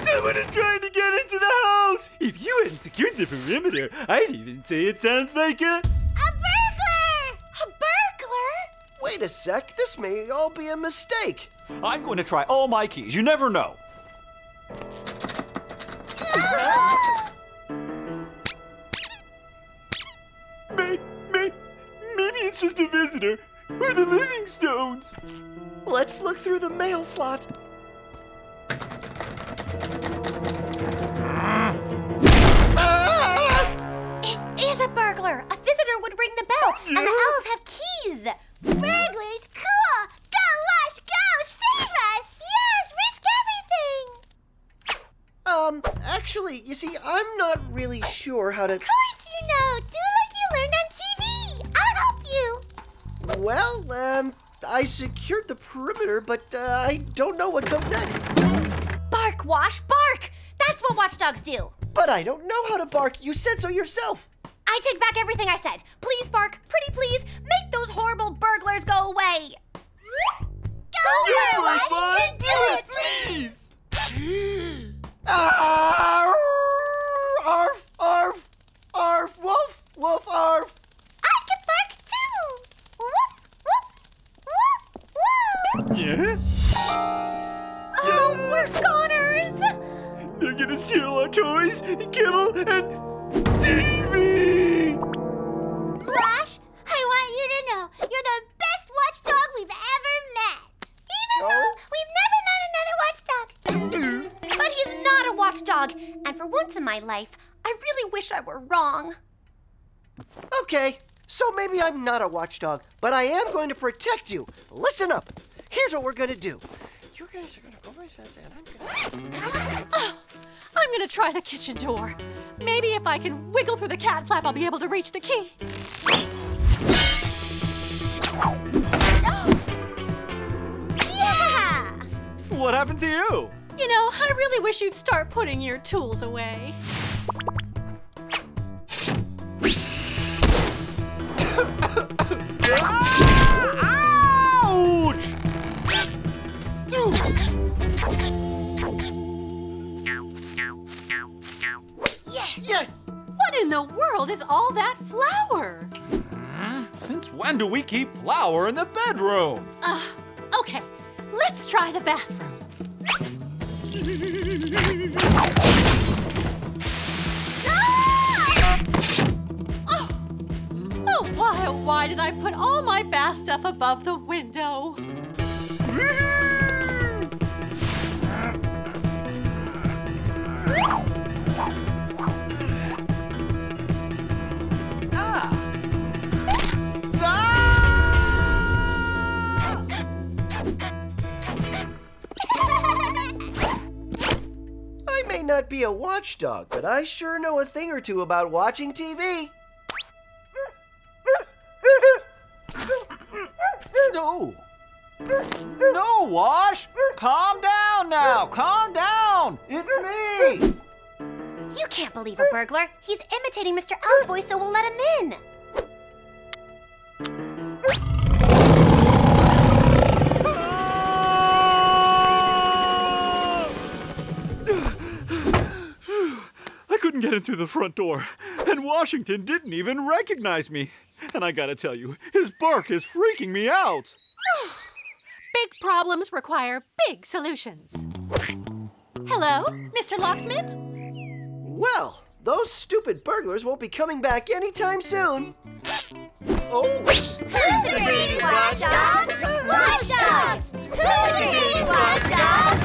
Someone is trying to get into the house! If you hadn't secured the perimeter, I'd even say it sounds like a... A burglar! A burglar? Wait a sec, this may all be a mistake. I'm going to try all my keys, you never know. Maybe it's just a visitor. We're the Livingstones. Let's look through the mail slot. It is a burglar. A visitor would ring the bell, and the owls have keys. Burglars, cool. Go, Wash, go, save us. Yes, risk everything. Actually, you see, I'm not really sure how to... Of course you know! Do like you learned on TV! I'll help you! Well, I secured the perimeter, but I don't know what comes next. Bark, Wash, bark! That's what watchdogs do! But I don't know how to bark! You said so yourself! I take back everything I said! Please bark, pretty please, make those horrible burglars go away! Go away, Washington! Do it, please! Arf, arf, arf, woof, woof, arf. I can bark too. Woof, woof, woof, woof. Yeah? Oh, we're scorners. They're gonna steal our toys, kibble, and TV. Wash, I want you to know you're the best watchdog we've ever met. Even though we've never met another watchdog. But he's not a watchdog, and for once in my life, I really wish I were wrong. Okay, so maybe I'm not a watchdog, but I am going to protect you. Listen up. Here's what we're going to do. You guys are going to go right outside, and I'm going to... Oh, I'm going to try the kitchen door. Maybe if I can wiggle through the cat flap, I'll be able to reach the key. Yeah! What happened to you? You know, I really wish you'd start putting your tools away. Ouch! Yes! Yes! What in the world is all that flour? Since when do we keep flour in the bedroom? Okay, let's try the bathroom. Why did I put all my bath stuff above the window? I may not be a watchdog, but I sure know a thing or two about watching TV. No! No, Wash! Calm down now! Calm down! It's me! You can't believe a burglar! He's imitating Mr. Owl's voice, so we'll let him in! I couldn't get in through the front door, and Washington didn't even recognize me. And I gotta tell you, his bark is freaking me out! Big problems require big solutions. Hello, Mr. Locksmith? Well, those stupid burglars won't be coming back anytime soon. Oh! Who's the greatest watchdog? Watchdogs! Who's the greatest watchdog?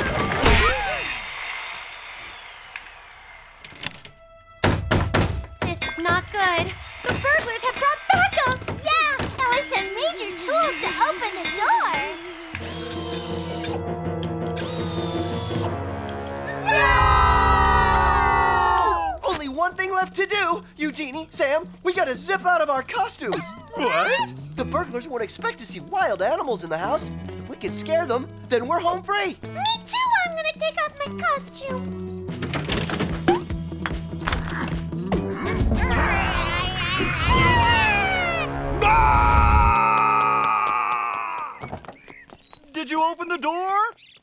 This is not good. The burglars have brought backup! Yeah, that was some major tools to open the door. No! Only one thing left to do, Eugénie, Sam, we gotta zip out of our costumes. What? The burglars won't expect to see wild animals in the house. If we can scare them, then we're home free. Me too, I'm gonna take off my costume. Did you open the door?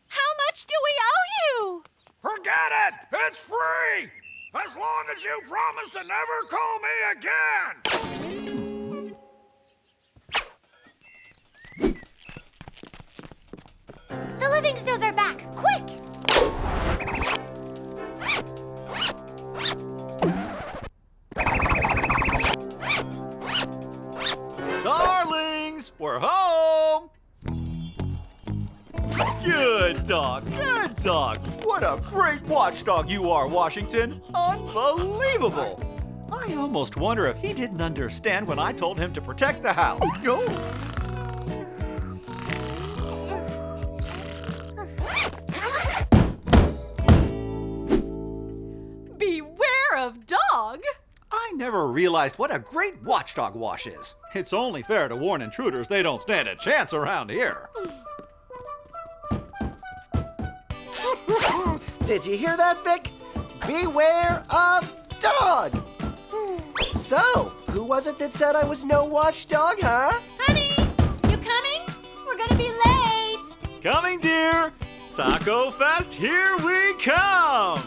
How much do we owe you? Forget it! It's free! As long as you promise to never call me again! The Livingstones are back! Quick! Darlings, we're home! Good dog, good dog. What a great watchdog you are, Washington. Unbelievable. I almost wonder if he didn't understand when I told him to protect the house. No. Beware of dog. I never realized what a great watchdog Wash is. It's only fair to warn intruders they don't stand a chance around here. Did you hear that, Vic? Beware of dog! So, who was it that said I was no watchdog, huh? Honey, you coming? We're gonna be late! Coming, dear! Taco Fest, here we come!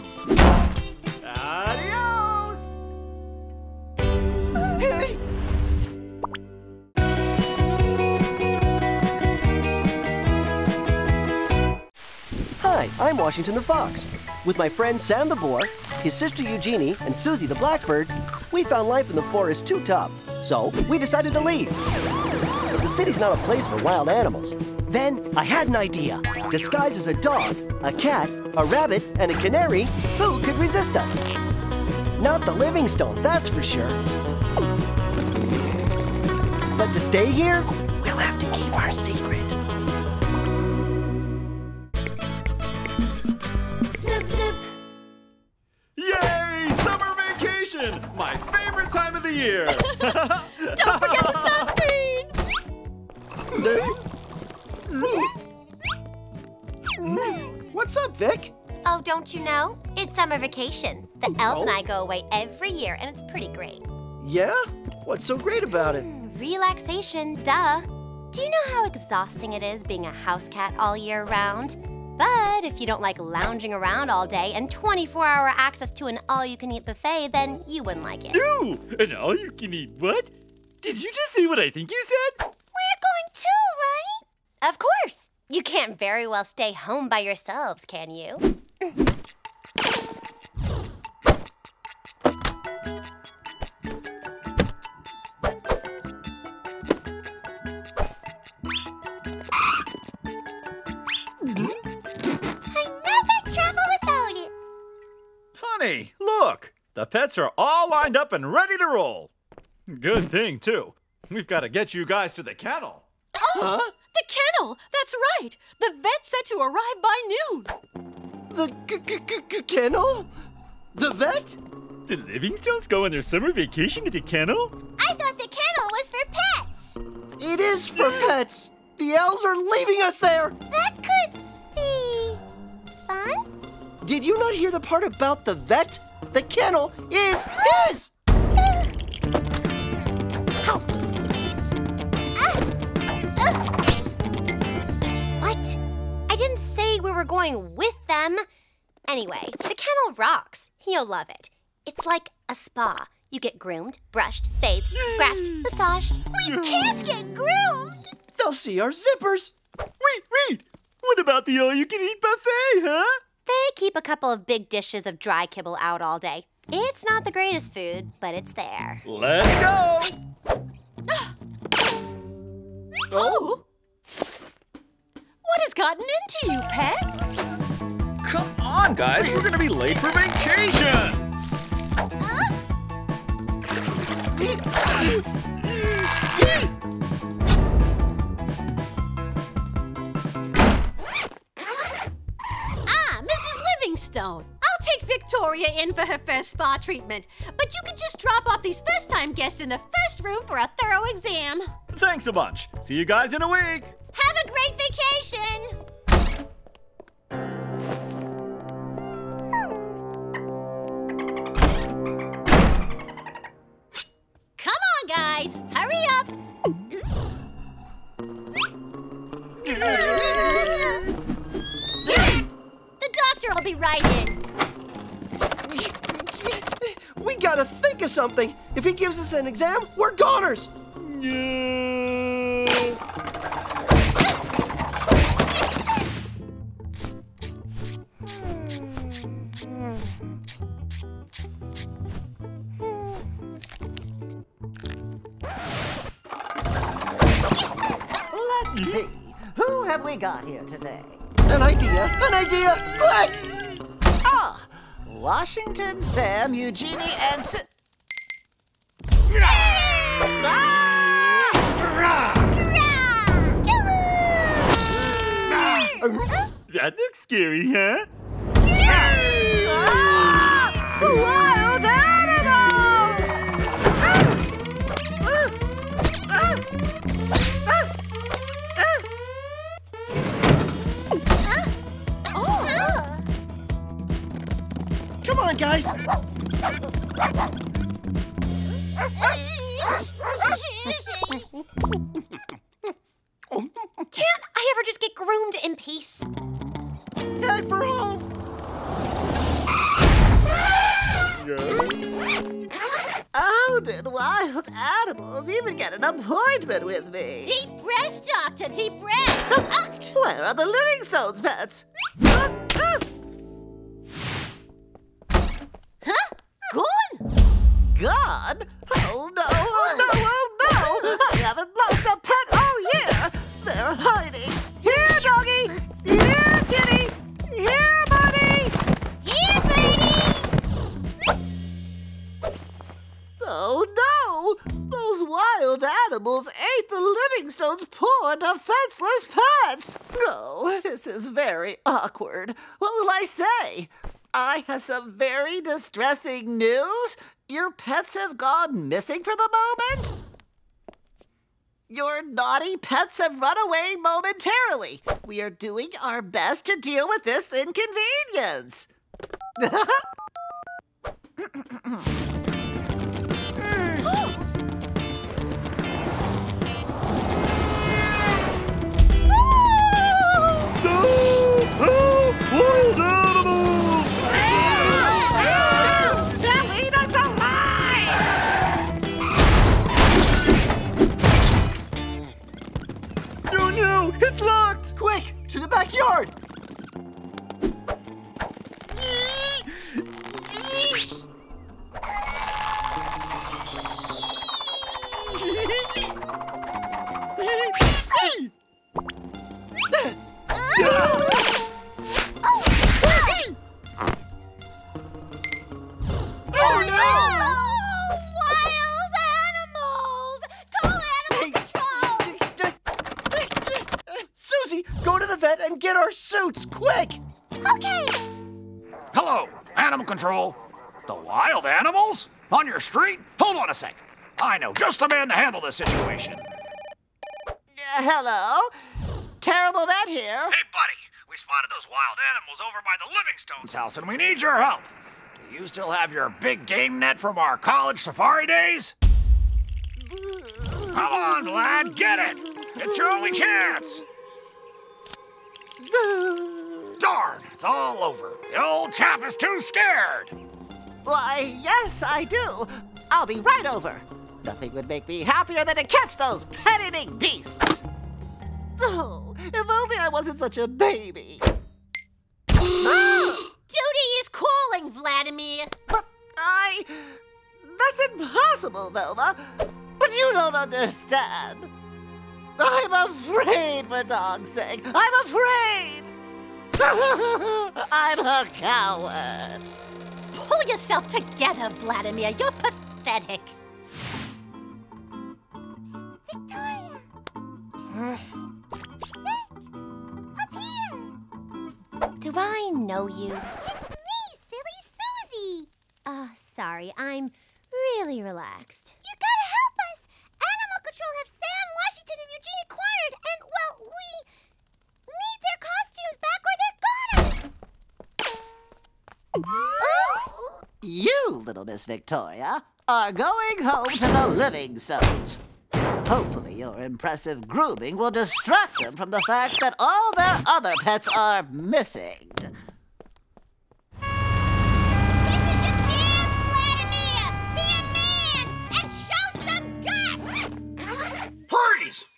Adios! Hey! Hi, I'm Washington the Fox. With my friend Sam the Boar, his sister Eugénie, and Susie the Blackbird, we found life in the forest too tough, so we decided to leave. But the city's not a place for wild animals. Then I had an idea. Disguised as a dog, a cat, a rabbit, and a canary, who could resist us? Not the Livingstones, that's for sure. But to stay here, we'll have to keep our secret. Yay! Summer vacation! My favorite time of the year! Don't forget the sunscreen! What's up, Vic? Oh, don't you know? It's summer vacation. The elves and I go away every year, and it's pretty great. Yeah? What's so great about it? Relaxation, duh. Do you know how exhausting it is being a house cat all year round? But if you don't like lounging around all day and 24-hour access to an all-you-can-eat buffet, then you wouldn't like it. No! An all-you-can-eat what? Did you just see what I think you said? We're going too, right? Of course! You can't very well stay home by yourselves, can you? Look, the pets are all lined up and ready to roll. Good thing, too. We've got to get you guys to the kennel. Oh, huh? The kennel! That's right. The vet said to arrive by noon. The kennel? The vet? The Livingstones go on their summer vacation to the kennel? I thought the kennel was for pets. It is for pets. The elves are leaving us there! That could be fun. Did you not hear the part about the vet? The kennel is his! Ow. What? I didn't say we were going with them. Anyway, the kennel rocks. He'll love it. It's like a spa. You get groomed, brushed, bathed, scratched, massaged. We can't get groomed! They'll see our zippers. Wait. What about the all-you-can-eat buffet, huh? They keep a couple of big dishes of dry kibble out all day. It's not the greatest food, but it's there. Let's go! Oh! What has gotten into you, pets? Come on, guys. We're going to be late for vacation. I'll take Victoria in for her first spa treatment, but you can just drop off these first-time guests in the first room for a thorough exam. Thanks a bunch. See you guys in a week. Have a great vacation. Come on, guys. Hurry up. I'll be right in. We gotta think of something. If he gives us an exam, we're goners. Yeah. Let's see. Who have we got here today? An idea, quick! Ah, Washington, Sam, Eugénie, and That looks scary, huh? Wild animals! Come on, guys. Can't I ever just get groomed in peace? Head for home. How did wild animals even get an appointment with me? Deep breath, Doctor, deep breath. Where are the Livingstones pets? Huh? Gone? Gone? Oh, no! I haven't lost a pet all year! They're hiding. Here, doggy! Here, kitty! Here, buddy! Here, baby! Oh, no! Those wild animals ate the Livingstones' poor, defenseless pets! Oh, this is very awkward. What will I say? I have some very distressing news. Your pets have gone missing for the moment. Your naughty pets have run away momentarily. We are doing our best to deal with this inconvenience. It's locked! Quick, to the backyard! And get our suits, quick! Okay! Hello, Animal Control. The wild animals? On your street? Hold on a sec. I know just the man to handle this situation. Hello? Terrible Vet here. Hey, buddy. We spotted those wild animals over by the Livingstones house, and we need your help. Do you still have your big game net from our college safari days? Come on, lad, get it! It's your only chance! Darn, it's all over. The old chap is too scared. Why, yes, I do. I'll be right over. Nothing would make me happier than to catch those pet-eating beasts. Oh, if only I wasn't such a baby. Duty is calling, Vladimir. But that's impossible, Velma. But you don't understand. I'm afraid, for dog's sake. I'm afraid. I'm a coward. Pull yourself together, Vladimir. You're pathetic. Victoria. Up here. Do I know you? It's me, silly Susie. Oh, sorry. I'm really relaxed. You gotta help us. Animal Control have Sam, Washington, and Eugénie cornered, and, well, we need their costumes back or they're gone us. You, little Miss Victoria, are going home to the Livingstones. Hopefully your impressive grooming will distract them from the fact that all their other pets are missing.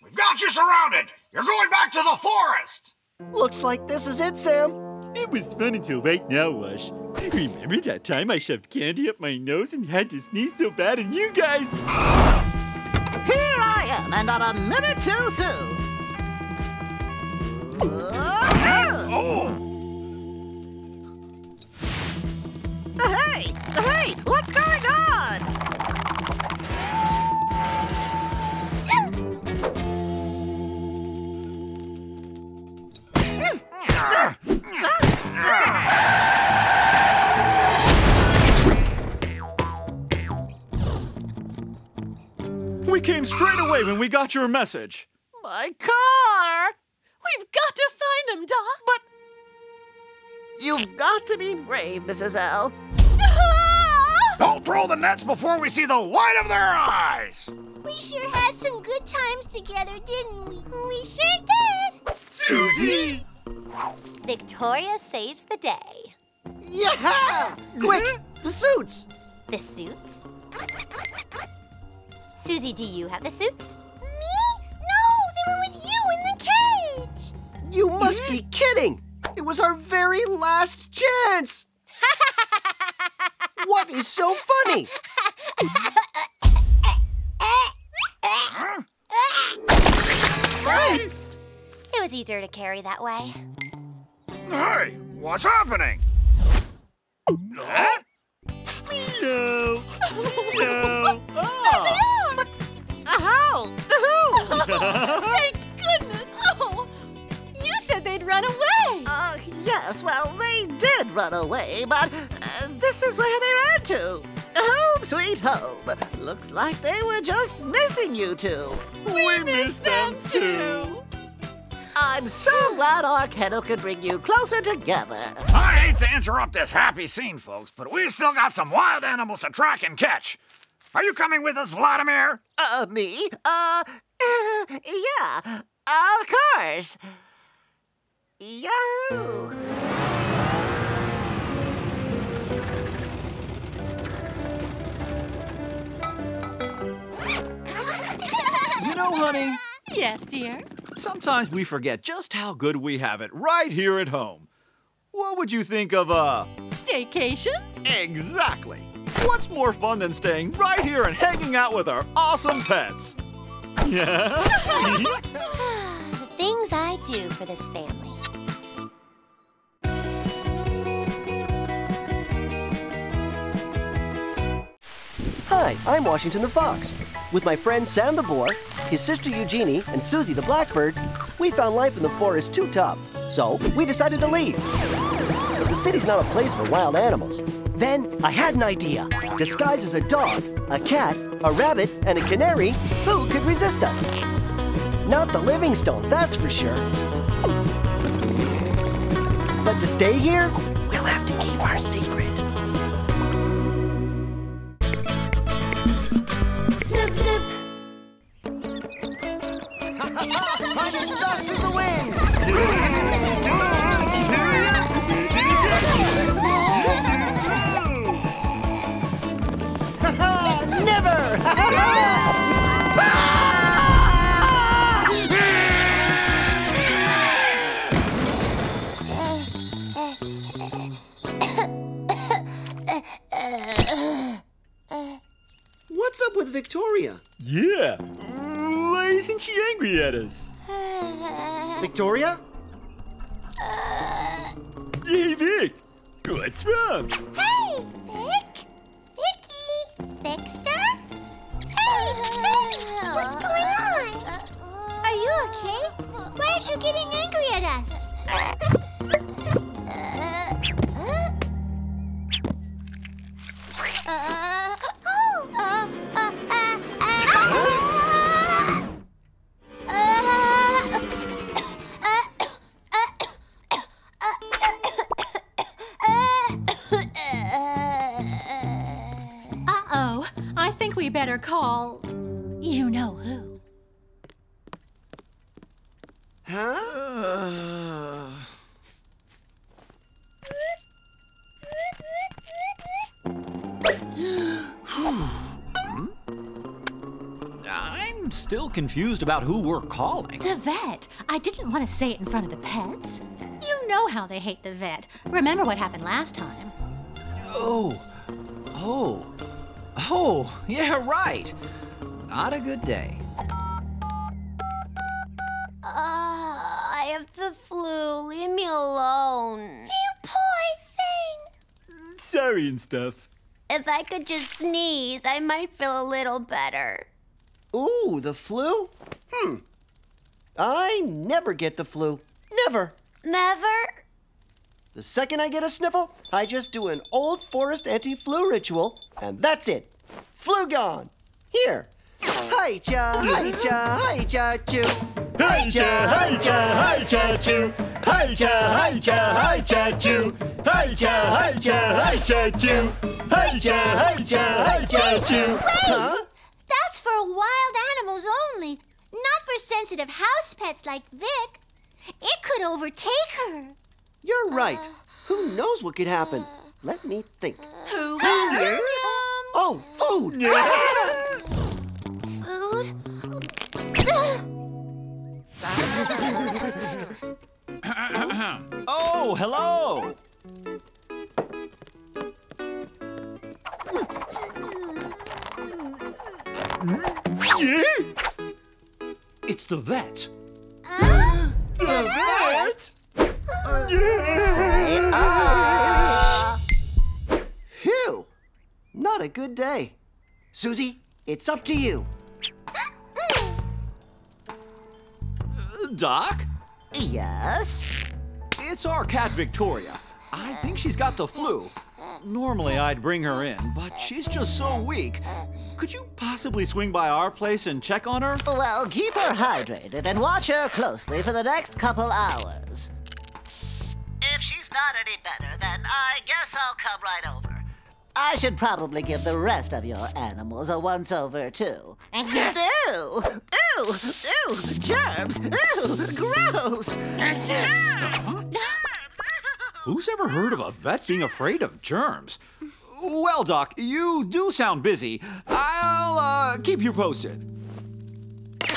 We've got you surrounded! You're going back to the forest! Looks like this is it, Sam. It was fun until right now, Wash. Remember that time I shoved candy up my nose and had to sneeze so bad and you guys... Here I am, and not a minute too soon! Hey! What's going on? We came straight away when we got your message. My car! We've got to find him, Doc. But you've got to be brave, Mrs. L. Don't throw the nets before we see the white of their eyes! We sure had some good times together, didn't we? We sure did! Susie! Victoria saves the day. Yeah! Quick! The suits! The suits? Susie, do you have the suits? Me? No! They were with you in the cage! You must be kidding! It was our very last chance! What is so funny? Hey! It was easier to carry that way. Hey, what's happening? No. Oh. There they are! How? Thank goodness! Oh, you said they'd run away. Yes. Well, they did run away, but this is where they ran to. Home sweet home. Looks like they were just missing you two. We missed them too. I'm so glad our kennel could bring you closer together. I hate to interrupt this happy scene, folks, but we've still got some wild animals to track and catch. Are you coming with us, Vladimir? Me? Yeah, of course. Yahoo! You know, honey. Yes, dear? Sometimes we forget just how good we have it right here at home. What would you think of a... staycation? Exactly. What's more fun than staying right here and hanging out with our awesome pets? Yeah. The things I do for this family. Hi, I'm Washington the Fox. With my friend Sam the Boar, his sister Eugénie, and Susie the Blackbird, we found life in the forest too tough, so we decided to leave. But the city's not a place for wild animals. Then I had an idea. Disguised as a dog, a cat, a rabbit, and a canary, who could resist us? Not the Livingstones, that's for sure. But to stay here, we'll have to keep our secret. Flip, flip. I'm as fast as the wind. Never! What's up with Victoria? Yeah, why isn't she angry at us? Victoria? Hey, Vic, what's wrong? Hey, Vic, Vicky, Vixter? Hey, Vic, what's going on? Are you okay? Why aren't you getting angry at us? Better call you know who. Huh? I'm still confused about who we're calling. The vet. I didn't want to say it in front of the pets. You know how they hate the vet. Remember what happened last time. Oh, yeah, right. Not a good day. I have the flu. Leave me alone. You poor thing. Sorry and stuff. If I could just sneeze, I might feel a little better. Ooh, the flu? I never get the flu. Never. Never? The second I get a sniffle, I just do an old forest anti-flu ritual, and that's it. Flu gone. Here. Hi-cha, hi-cha, hi-cha, choo. Hi-cha, hi-cha, hi-cha, choo. Hi-cha, hi-cha, hi-cha, choo. Hi-cha, hi-cha, hi-cha, choo. Hi-cha, hi-cha, hi-cha, choo. Wait! That's for wild animals only, not for sensitive house pets like Vic. It could overtake her. You're right. Who knows what could happen? Let me think. Who? Oh, food! Food? Oh, hello! It's the vet. The vet? Say ah! Phew! Not a good day. Susie, it's up to you. Doc? Yes? It's our cat, Victoria. I think she's got the flu. Normally I'd bring her in, but she's just so weak. Could you possibly swing by our place and check on her? Well, keep her hydrated and watch her closely for the next couple hours. If she's not any better, then I guess I'll come right over. I should probably give the rest of your animals a once-over, too. Ew! Ew! Ew! Germs! Ew! Gross! Who's ever heard of a vet being afraid of germs? Well, Doc, you do sound busy. I'll keep you posted. The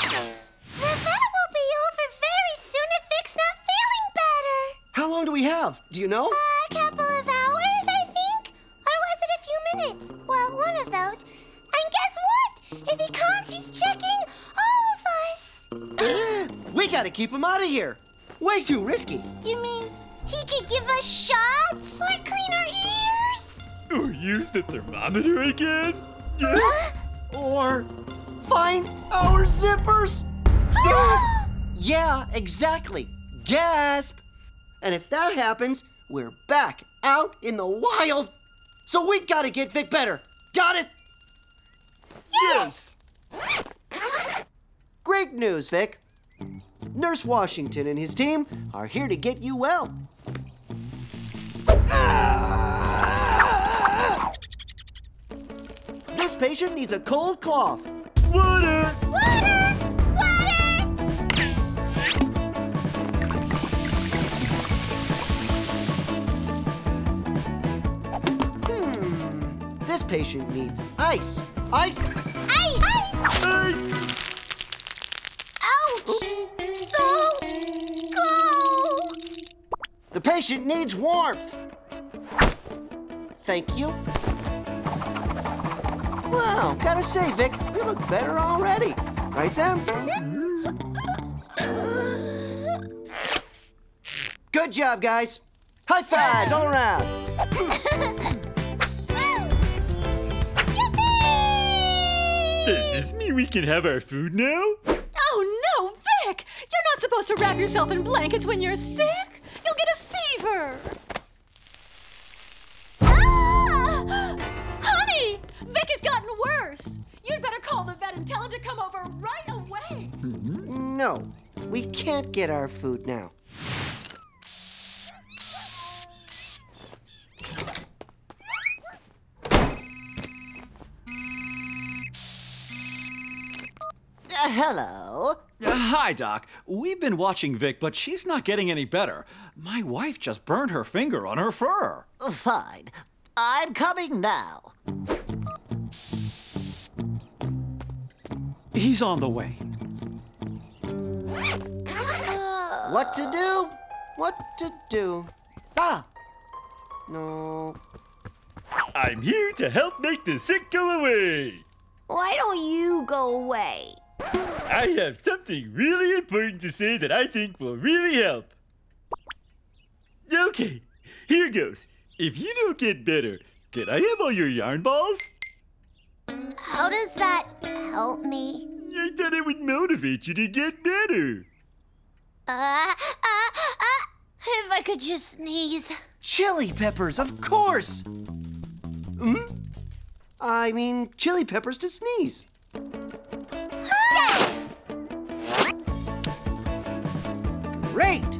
vet will be over very soon if Vic's not feeling better. How long do we have? Do you know? A couple of hours, I think. Or was it a few minutes? Well, one of those. And guess what? If he comes, he's checking all of us. We gotta keep him out of here. Way too risky. You mean he could give us shots? Or clean our ears? Or use the thermometer again? Or find our zippers? Yeah, exactly. Gasp! And if that happens, we're back out in the wild. So we gotta get Vic better. Got it? Yes! Great news, Vic. Nurse Washington and his team are here to get you well. This patient needs a cold cloth. Water! Water! This patient needs ice. Ice! Ice! Ice! Ice! Ouch! Oops. So cold! The patient needs warmth. Thank you. Wow, gotta say, Vic, you look better already. Right, Sam? Good job, guys. High fives all around. Does this mean we can have our food now? Oh no, Vic! You're not supposed to wrap yourself in blankets when you're sick! You'll get a fever! Ah! Honey! Vic has gotten worse! You'd better call the vet and tell him to come over right away! No, we can't get our food now. Hello. Hi, Doc. We've been watching Vic, but she's not getting any better. My wife just burned her finger on her fur. Fine. I'm coming now. He's on the way. What to do? What to do? Ah! No. I'm here to help make the sick go away. Why don't you go away? I have something really important to say that I think will really help. Okay, here goes. If you don't get better, can I have all your yarn balls? How does that help me? I thought it would motivate you to get better. If I could just sneeze. Chili peppers, of course. I mean, chili peppers to sneeze. Great!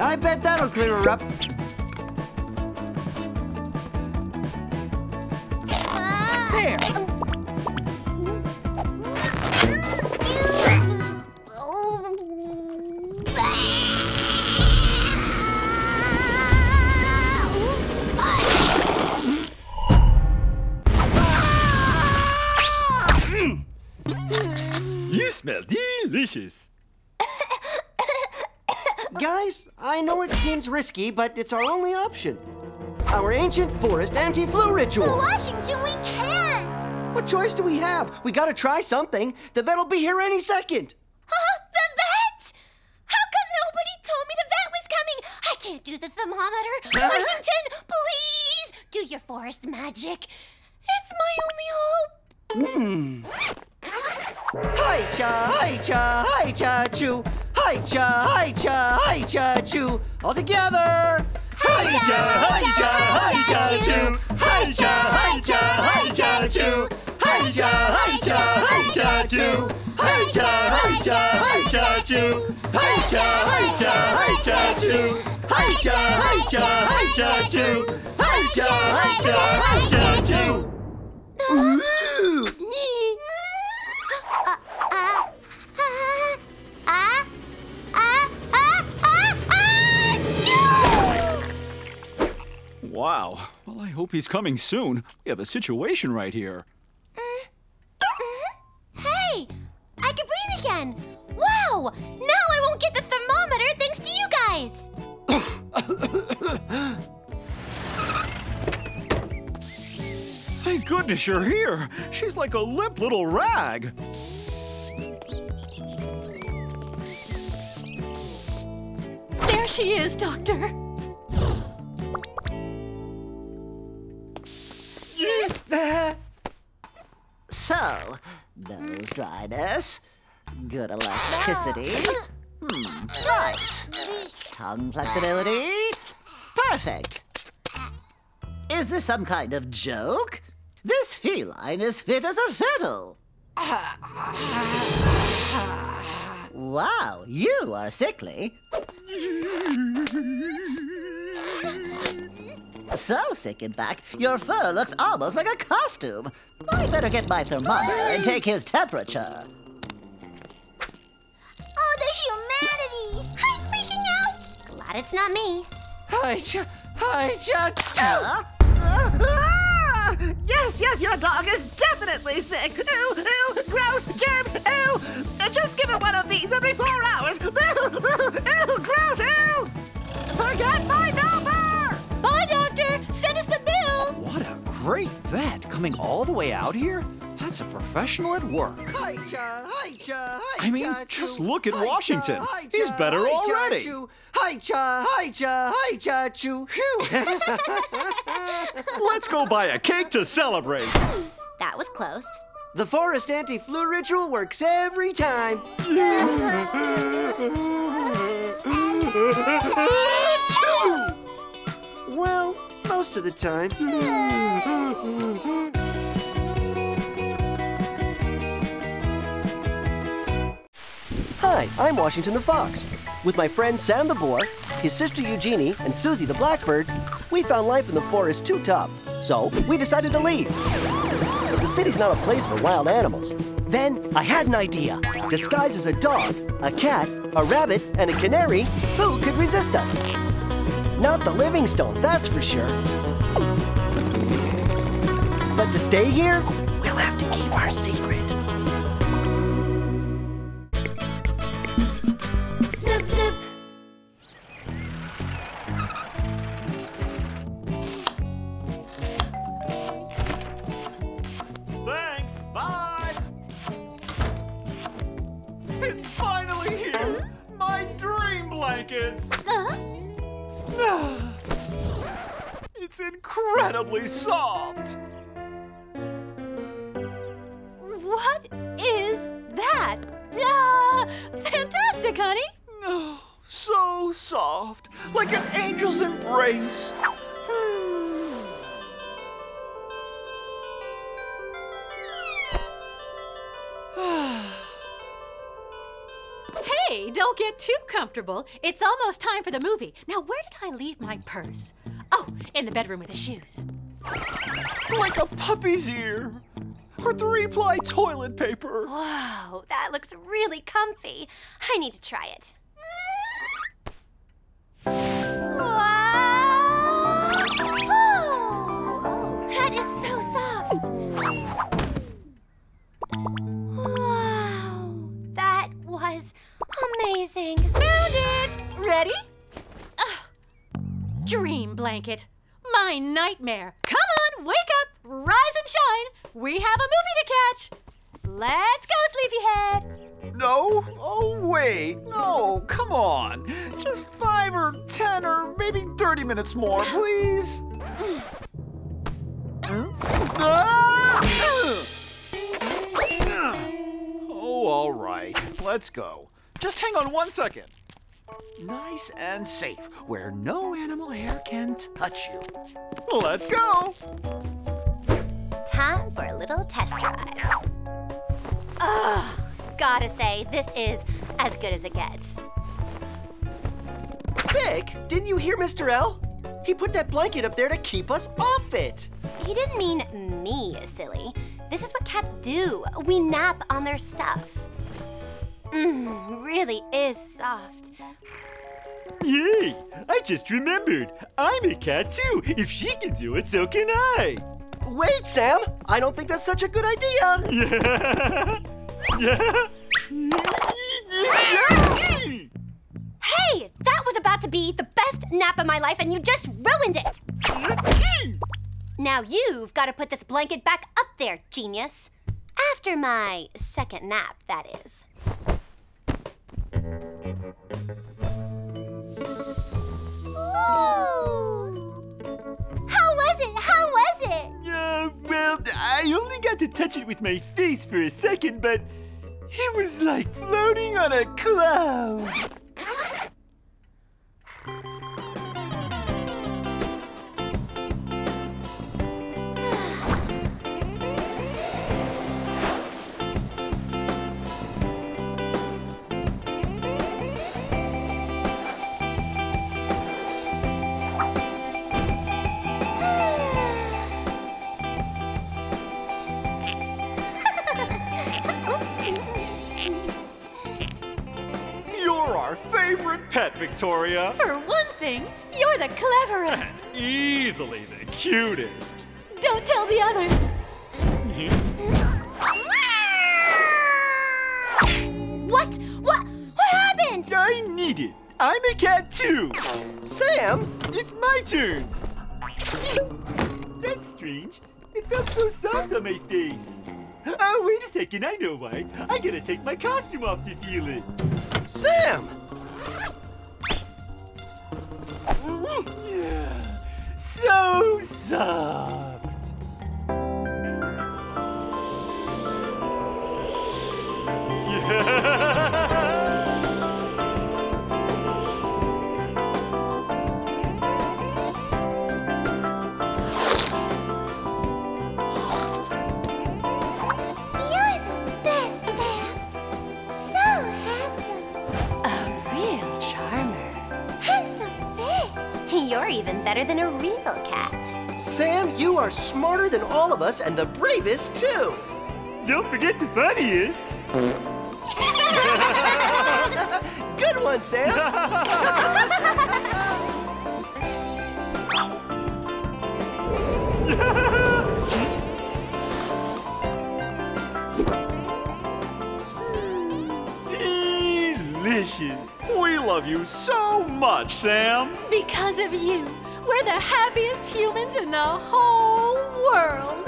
I bet that'll clear her up. There! You smell delicious. Guys, I know it seems risky, but it's our only option. Our ancient forest anti-flu ritual. But Washington, we can't! What choice do we have? We gotta try something. The vet'll be here any second. Huh? The vet? How come nobody told me the vet was coming? I can't do the thermometer. Huh? Washington, please do your forest magic. It's my only hope. Hi-cha, hi-cha, hi-cha-choo. Hi-cha, hi-cha, hi-cha-choo. All together. Hi-cha, hi-cha, hi-cha-choo. Hi-cha, hi-cha, hi-cha-choo. Hi-cha, hi-cha, hi-cha-choo. Hi-cha, hi-cha, hi-cha-choo. Hi-cha, hi-cha, hi-cha-choo. Hi-cha, hi-cha, hi-cha-choo. Hi-cha, hi-cha, hi-cha-choo. Ooh. Wow. Well, I hope he's coming soon. We have a situation right here. Hey! I can breathe again! Wow! Now I won't get the thermometer thanks to you guys! Thank goodness you're here! She's like a limp little rag! There she is, Doctor! So, nose dryness, good elasticity, right, tongue flexibility, perfect. Is this some kind of joke? This feline is fit as a fiddle. Wow, you are sickly. So sick, in fact, your fur looks almost like a costume. I better get my thermometer and take his temperature. Oh, the humanity! I'm freaking out! Glad it's not me. Yes, your dog is definitely sick. Ew, gross, germs, ew. Just give it one of these every 4 hours. Ew, gross, ew. Forget my number. Bye, doctor. Send us the bill. What a great vet coming all the way out here. That's a professional at work. I mean, just look at Washington. He's better already. Let's go buy a cake to celebrate. That was close. The forest anti-flu ritual works every time. Well, most of the time. Hi, I'm Washington the Fox. With my friend Sam the Boar, his sister Eugénie, and Susie the Blackbird, we found life in the forest too tough, so we decided to leave. But the city's not a place for wild animals. Then I had an idea. Disguised as a dog, a cat, a rabbit, and a canary, who could resist us? Not the Livingstones, that's for sure. But to stay here, we'll have to keep our secret. It's incredibly soft. What is that? Fantastic, honey. Oh, so soft, like an angel's embrace. Hey, don't get too comfortable. It's almost time for the movie. Now, where did I leave my purse? Oh, in the bedroom with the shoes. Like a puppy's ear. Or 3-ply toilet paper. Whoa, that looks really comfy. I need to try it. Wow! Oh, that is so soft. Wow, that was amazing. Found it! Ready? Dream blanket. My nightmare. Come on, wake up, rise and shine. We have a movie to catch. Let's go, sleepyhead. No? Oh, wait. No, come on. Just 5 or 10 or maybe 30 minutes more, please. Oh, all right. Let's go. Just hang on 1 second. Nice and safe, where no animal hair can touch you. Let's go! Time for a little test drive. Ugh, gotta say, this is as good as it gets. Vic, didn't you hear Mr. L? He put that blanket up there to keep us off it. He didn't mean me, silly. This is what cats do. We nap on their stuff. Really is soft. Yay! I just remembered. I'm a cat too. If she can do it, so can I. Wait, Sam. I don't think that's such a good idea. Hey, that was about to be the best nap of my life, and you just ruined it. Now you've got to put this blanket back up there, genius. After my second nap, that is. How was it? Well, I only got to touch it with my face for a second, but it was like floating on a cloud. our favorite pet, Victoria. For one thing, you're the cleverest. And easily the cutest. Don't tell the others. What happened? I need it. I'm a cat too. Sam, it's my turn. That's strange. It felt so soft on my face. Oh, wait a second, I know why. I gotta take my costume off to feel it. Sam! Yeah, so soft. Yeah. You're even better than a real cat. Sam, you are smarter than all of us and the bravest, too. Don't forget the funniest. Good one, Sam. Delicious. We love you so much, Sam. Because of you, we're the happiest humans in the whole world.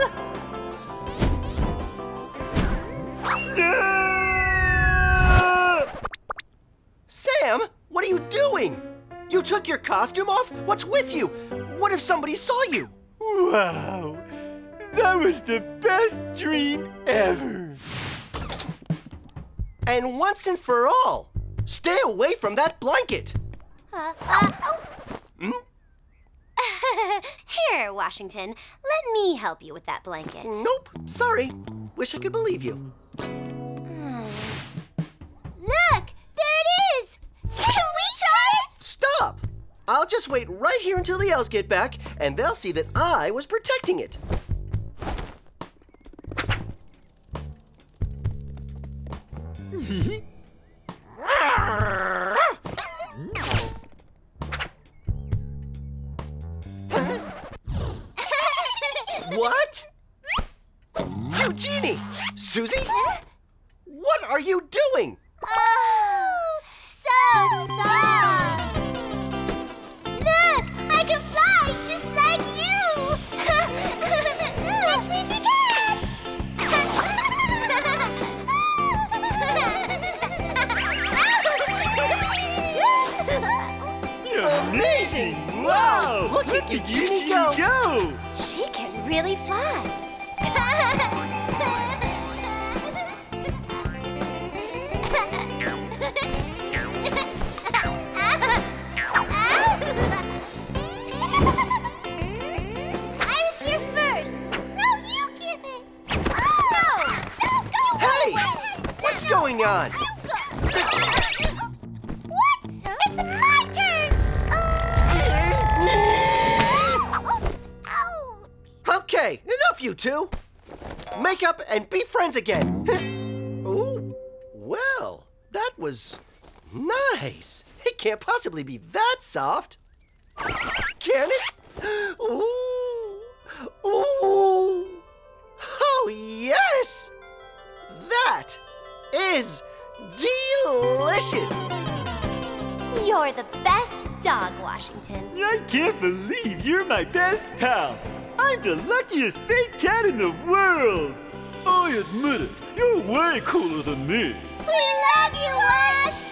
Sam, what are you doing? You took your costume off? What's with you? What if somebody saw you? Wow, that was the best dream ever. And once and for all, stay away from that blanket. Here, Washington, let me help you with that blanket. Nope, sorry. Wish I could believe you. Look, there it is! Can we try it? Stop! I'll just wait right here until the elves get back, and they'll see that I was protecting it. What? Eugénie! Susie? What are you doing? Oh, so soft! Look! I can fly just like you! Catch me if you can! You're amazing! Wow! Look at Eugénie go! She can really fly. I was here first. No, you give it. Oh, no, go away. Hey, what's going on? Okay, enough you two. Make up and be friends again. Ooh, well, that was nice. It can't possibly be that soft. Can it? Ooh, ooh. Oh, yes. That is delicious. You're the best dog, Washington. I can't believe you're my best pal. I'm the luckiest big cat in the world! I admit it, you're way cooler than me! We love you, Wash!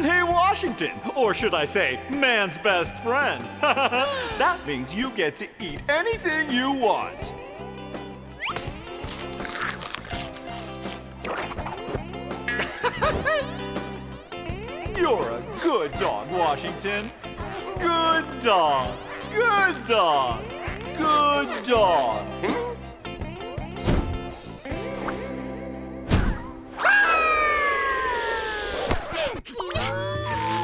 Hey, Washington! Or should I say, man's best friend! That means you get to eat anything you want! You're a good dog, Washington. Good dog. Good dog. Good dog. I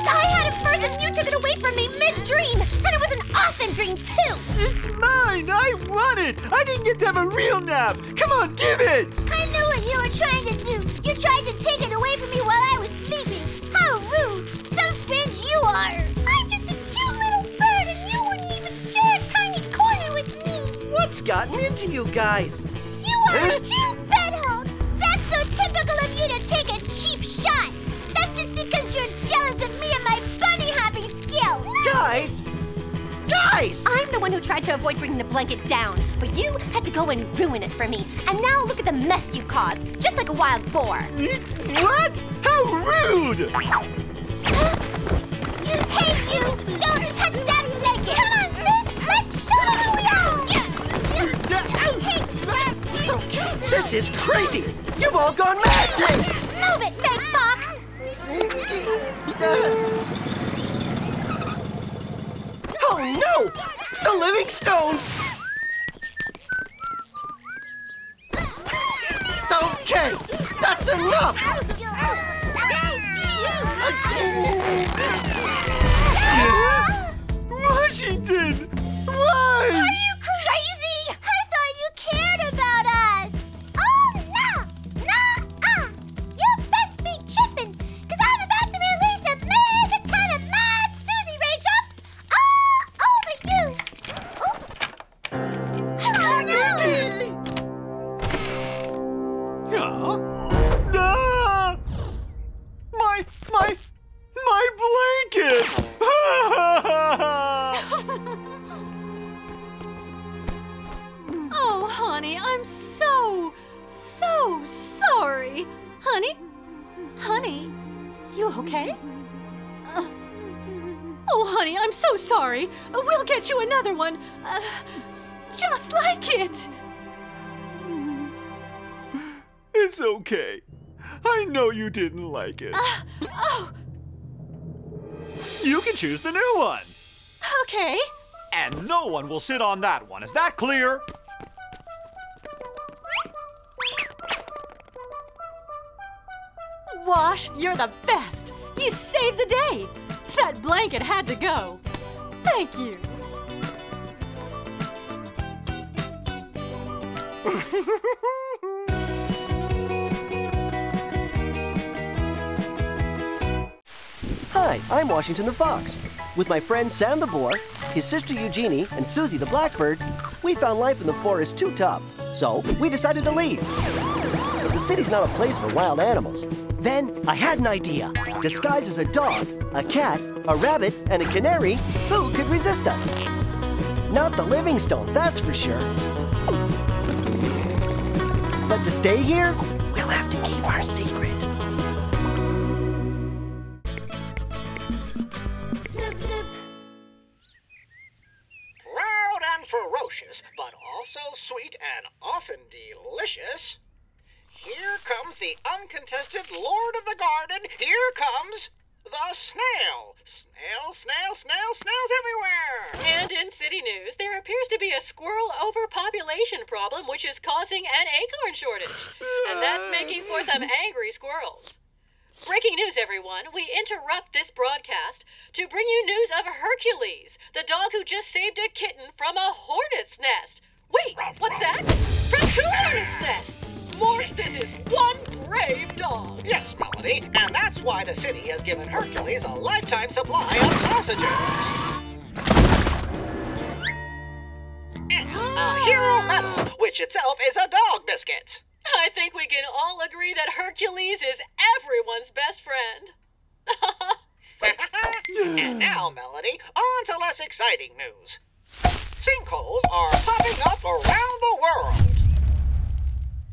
had it first and you took it away from me mid-dream. And it was an awesome dream too. It's mine. I want it. I didn't get to have a real nap. Come on, give it. I knew what you were trying to do. You tried to take it away from me while I was sleeping. How rude. Some fringe you are. I'm just a cute little bird, and you wouldn't even share a tiny corner with me. What's gotten into you guys? You are a Jew bedhog. That's so typical of you to take a cheap shot. That's just because you're jealous of me and my bunny hopping skills. Guys! Guys! I'm the one who tried to avoid bringing the blanket down, but you had to go and ruin it for me. And now look at the mess you caused, just like a wild boar. What? How rude! You hate you! Don't touch that blanket! Come on, sis! Let's show them who we are! Hey, this is crazy! You've all gone mad! Move it, big fox! Oh no! The Livingstones! Okay, that's enough! Washington! Why? Are you crazy? I thought you cared about us! Oh, nah! You best be tripping, because I'm about to release a megaton of mad Susie rage all over you! Oh, no! My blanket! Oh, honey, I'm so sorry. Honey, you okay? Oh, honey, I'm so sorry. We'll get you another one, just like it. It's okay. I know you didn't like it. Oh. You can choose the new one. Okay. And no one will sit on that one. Is that clear? Wash, you're the best. You saved the day. That blanket had to go. Thank you. Hi, I'm Washington the Fox. With my friend Sam the Boar, his sister Eugénie, and Susie the Blackbird, we found life in the forest too tough, so we decided to leave. But the city's not a place for wild animals. Then I had an idea. Disguised as a dog, a cat, a rabbit, and a canary, who could resist us? Not the Livingstones, that's for sure. But to stay here, we'll have to keep our secret. Ferocious, but also sweet and often delicious. Here comes the uncontested lord of the garden. Here comes the snail. Snails everywhere. And in city news, there appears to be a squirrel overpopulation problem, which is causing an acorn shortage. And that's making for some angry squirrels. Breaking news, everyone. We interrupt this broadcast to bring you news of Hercules, the dog who just saved a kitten from a hornet's nest. Wait, what's that? From two hornet's nests! Morsh, this is one brave dog. Yes, Moldy, and that's why the city has given Hercules a lifetime supply of sausages. And a hero medal, which itself is a dog biscuit. I think we can all agree that Hercules is everyone's best friend. And now, Melody, on to less exciting news. Sinkholes are popping up around the world.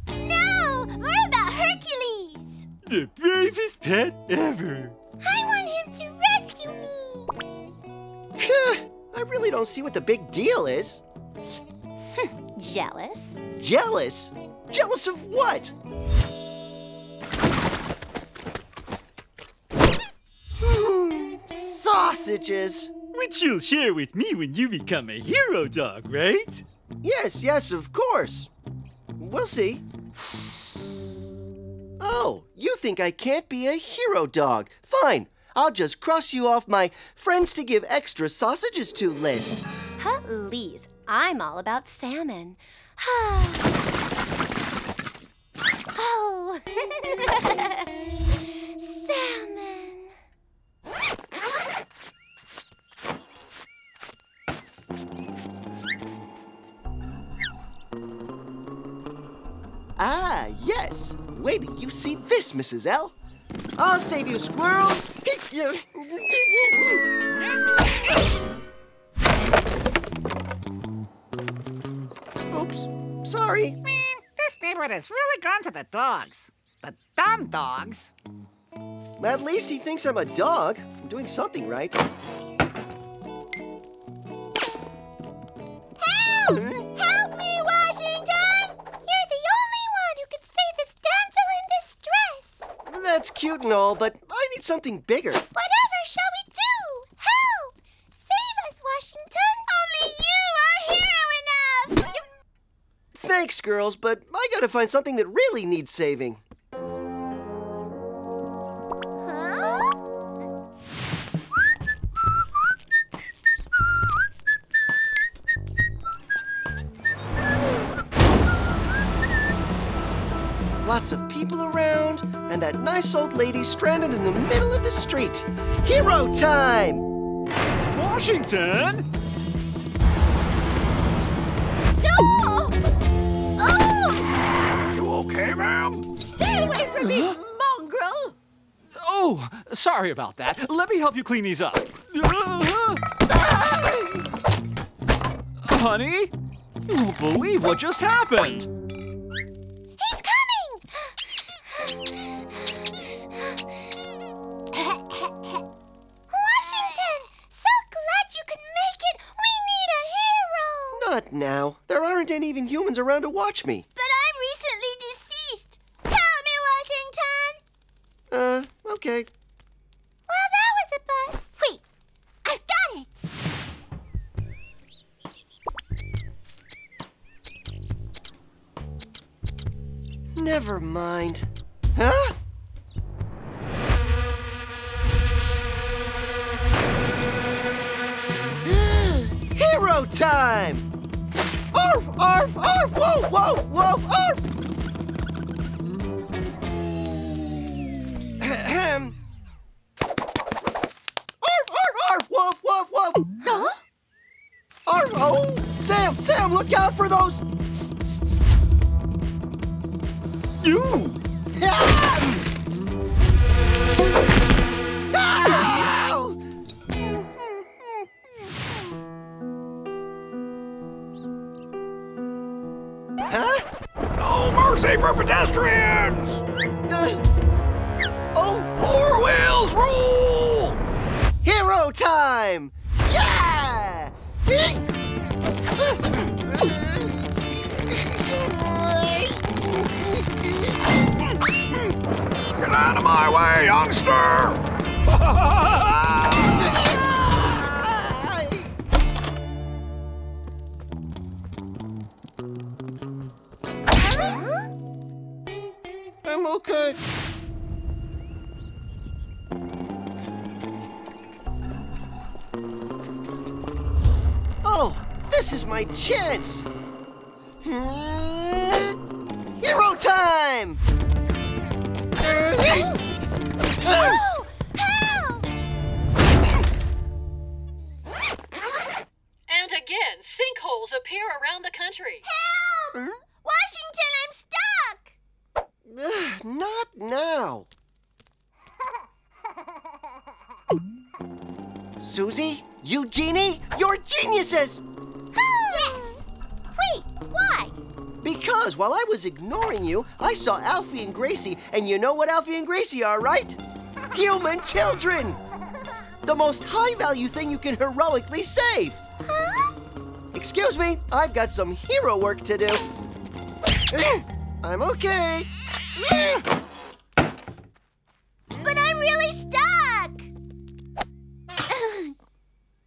No, we're about Hercules. The bravest pet ever. I want him to rescue me. I really don't see what the big deal is. Jealous? Jealous? Jealous of what? Sausages! Which you'll share with me when you become a hero dog, right? Yes, of course. We'll see. Oh, you think I can't be a hero dog? Fine, I'll just cross you off my friends to give extra sausages to list. Please, I'm all about salmon. Oh! Salmon! Ah, yes. Wait till you see this, Mrs. L. I'll save you, squirrel. Oops, sorry. Man, this neighborhood has really gone to the dogs. The dumb dogs. At least he thinks I'm a dog. I'm doing something right. Help! Help me, Washington! You're the only one who can save this damsel in distress. That's cute and all, but I need something bigger. Whatever shall we do? Help! Save us, Washington! Only you are hero! Thanks, girls, but I gotta find something that really needs saving. Huh? Lots of people around, and that nice old lady stranded in the middle of the street. Hero time! Washington? Okay, ma'am? Stay away from me, mongrel! Oh, sorry about that. Let me help you clean these up. Honey, you won't believe what just happened. He's coming! Washington, so glad you could make it. We need a hero. Not now. There aren't any even humans around to watch me. Okay. Well, that was a bust. Wait, I've got it! Never mind. Huh? Hero time! Arf, arf, arf, woof, woof, woof, arf! Sam, look out for those! You! Huh? No mercy for pedestrians! Oh, 4 wheels rule! Hero time! Yeah! Get out of my way, youngster! Huh? I'm okay. Oh, this is my chance! Hero time! Oh, help! And again, sinkholes appear around the country. Help! Washington, I'm stuck! Not now. Susie, Eugénie, you're geniuses! Because while I was ignoring you, I saw Albie and Gracie, and you know what Albie and Gracie are, right? Human children! The most high-value thing you can heroically save! Huh? Excuse me, I've got some hero work to do. I'm okay. But I'm really stuck!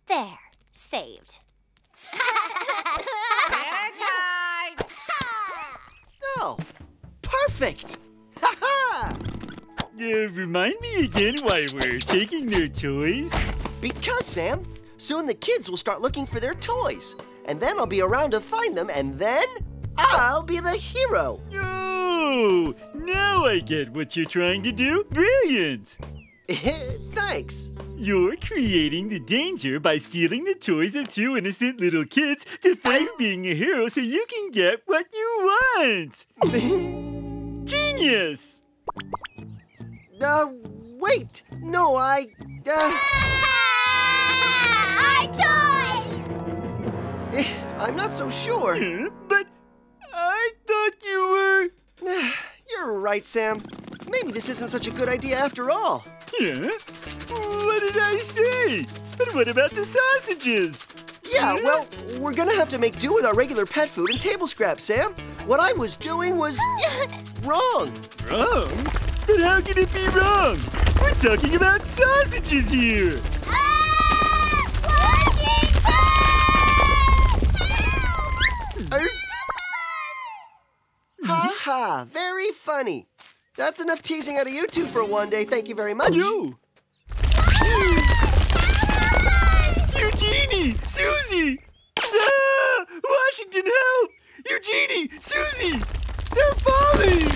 There, saved. Perfect! Ha-ha! Remind me again why we're taking their toys? Because, Sam, Soon the kids will start looking for their toys. And then I'll be around to find them, and then I'll be the hero. Oh, now I get what you're trying to do. Brilliant. Thanks. You're creating the danger by stealing the toys of two innocent little kids to fight being a hero so you can get what you want. Genius. Wait. No, our toys! I'm not so sure. But I thought you were... You're right, Sam. Maybe this isn't such a good idea after all. Yeah? What did I say? And what about the sausages? Yeah, well, we're gonna have to make do with our regular pet food and table scraps, Sam. What I was doing was wrong. Wrong? But how could it be wrong? We're talking about sausages here. Ha ha, very funny. That's enough teasing out of you two for one day. Thank you very much. You! Eugénie! Susie! Ah! Washington, help! Eugénie! Susie! They're falling!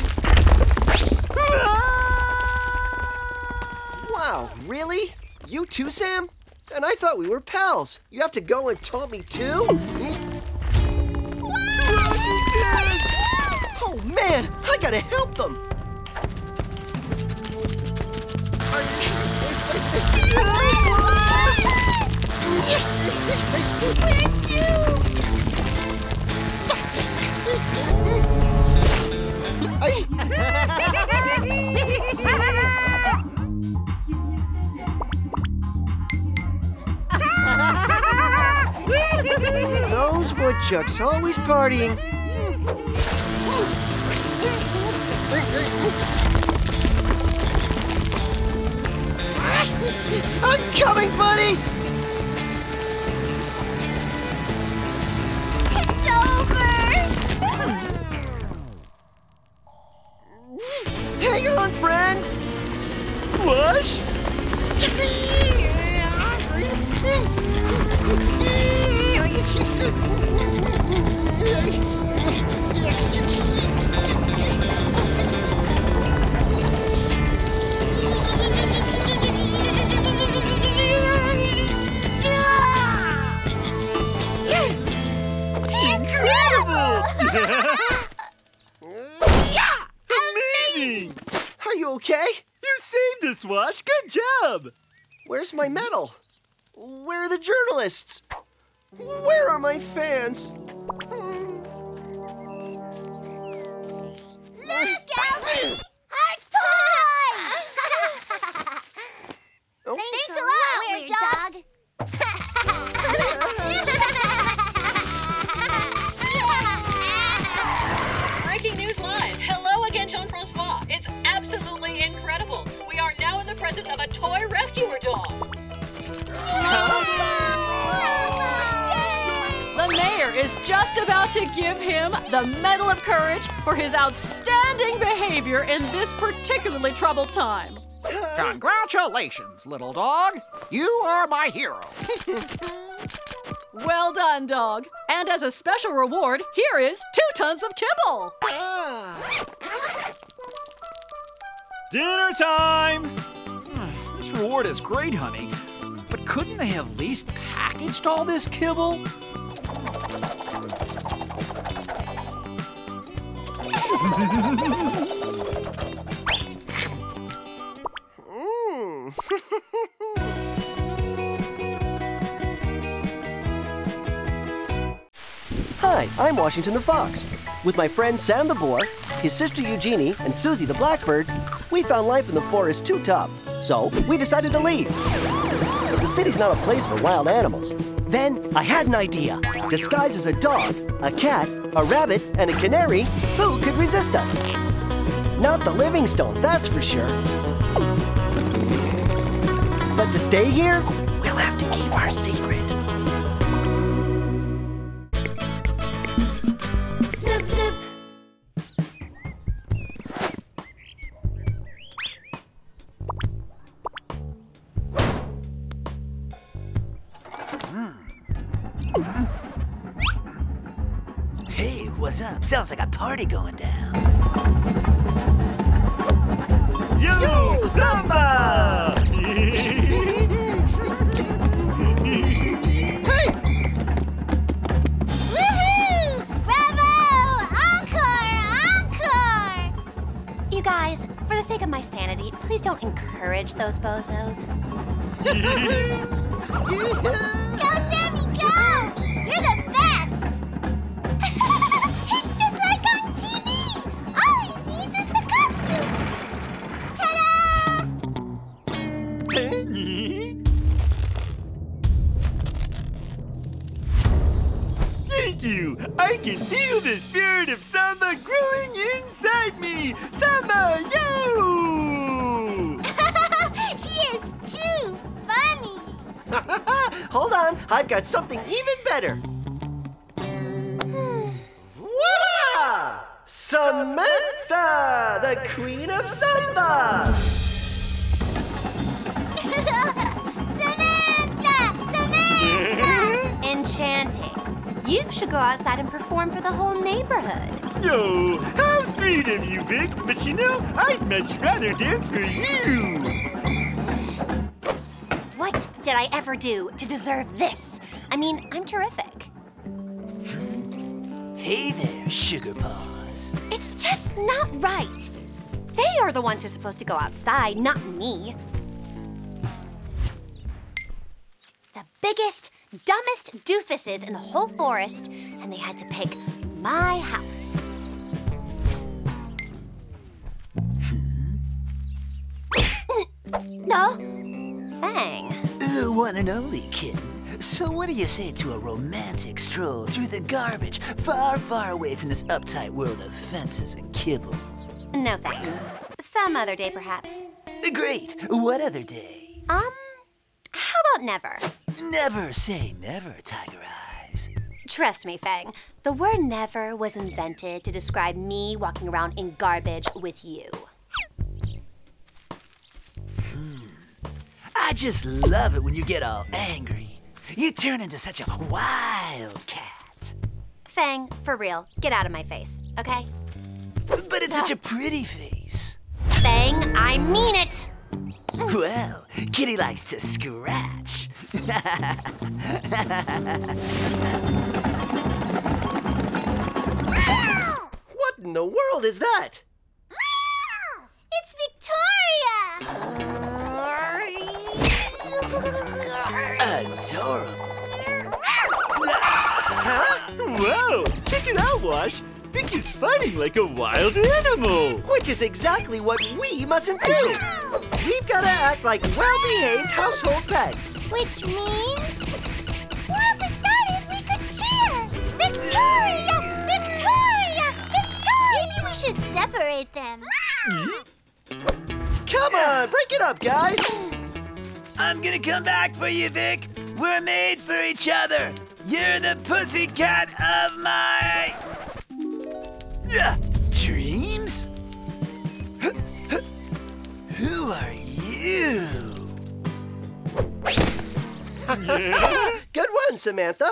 Ah! Wow, really? You too, Sam? And I thought we were pals. You have to go and taunt me too? Oh man, I gotta help them! Those woodchucks always partying. I'm coming, buddies! It's over! Hang on, friends! Wash? Amazing! Are you okay? You saved us, Wash. Good job! Where's my medal? Where are the journalists? Where are my fans? Look, Albie! Our toy! Oh. Thanks a lot, weird dog! Breaking news live! Hello again, Jean-Francois! It's absolutely incredible! We are now in the presence of a toy rescuer dog! The mayor is just about to give him the Medal of Courage for his outstanding behavior in this particularly troubled time. Congratulations, little dog. You are my hero. Well done, dog. And as a special reward, here is 2 tons of kibble. Dinner time! This reward is great, honey. But couldn't they have at least packaged all this kibble? Mm. Hi, I'm Washington the Fox. With my friend Sam the Boar, his sister Eugénie, and Susie the Blackbird, we found life in the forest too tough, so we decided to leave. The city's not a place for wild animals. Then I had an idea. Disguised as a dog, a cat, a rabbit, and a canary, who could resist us? Not the Livingstones, that's for sure. But to stay here, we'll have to keep our secret. Blip, blip. Hey, what's up? Sounds like a party going down. Yo, Samba! Hey! Woohoo! Bravo! Encore! Encore! You guys, for the sake of my sanity, please don't encourage those bozos. Go, Sammy, go! You're the best! It's just like on TV! All he needs is the costume! Ta-da! Thank you! I can feel the spirit of samba growing inside me! Samba, yo! He is too funny! Hold on, I've got something even better. Voila! Samantha, the queen of samba. Samantha! Samantha! Enchanting. You should go outside and perform for the whole neighborhood. Yo, how sweet of you, Vic. But you know, I'd much rather dance for you. What did I ever do to deserve this? I mean, I'm terrific. Hey there, sugar paws. It's just not right. They are the ones who are supposed to go outside, not me. The biggest, dumbest doofuses in the whole forest, and they had to pick my house. No. One and only, kitten. So what do you say to a romantic stroll through the garbage, far, far away from this uptight world of fences and kibble? No thanks. Some other day, perhaps. Great. What other day? How about never? Never say never, Tiger Eyes. Trust me, Fang. The word never was invented to describe me walking around in garbage with you. I just love it when you get all angry. You turn into such a wild cat. Fang, for real, get out of my face, okay? But it's such a pretty face. Fang, I mean it! Well, kitty likes to scratch. What in the world is that? It's Victoria! Adorable. Huh? Whoa! Check it out, Wash. Vic is fighting like a wild animal. Which is exactly what we mustn't do. We've got to act like well-behaved household pets. Which means... Well, for starters, we could cheer. Victoria! Victoria! Victoria! Maybe we should separate them. Come on, break it up, guys. I'm gonna come back for you, Vic. We're made for each other. You're the pussycat of my... dreams? Who are you? Good one, Samantha.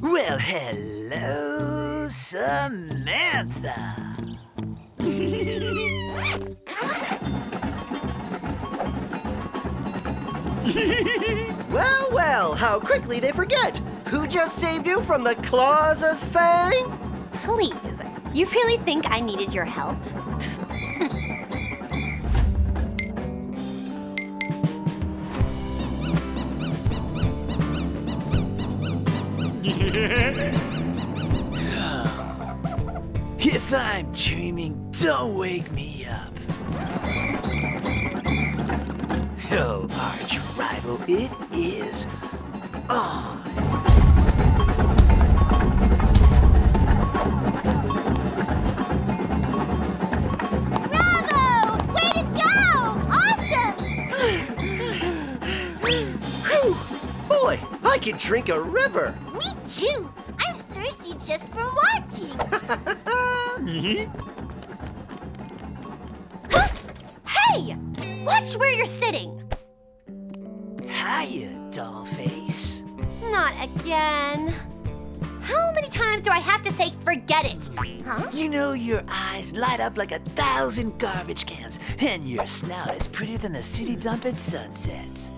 Well, hello, Samantha. Well, well, how quickly they forget. Who just saved you from the claws of Fang? Please, you really think I needed your help? If I'm dreaming, don't wake me up. No, arch rival, it is on. Bravo! Way to go! Awesome! Whew! Boy, I could drink a river. Me too. I'm thirsty just for watching. Hey! Watch where you're sitting. Hiya, dollface. Not again. How many times do I have to say forget it? Huh? You know, your eyes light up like 1,000 garbage cans, and your snout is prettier than the city dump at sunset.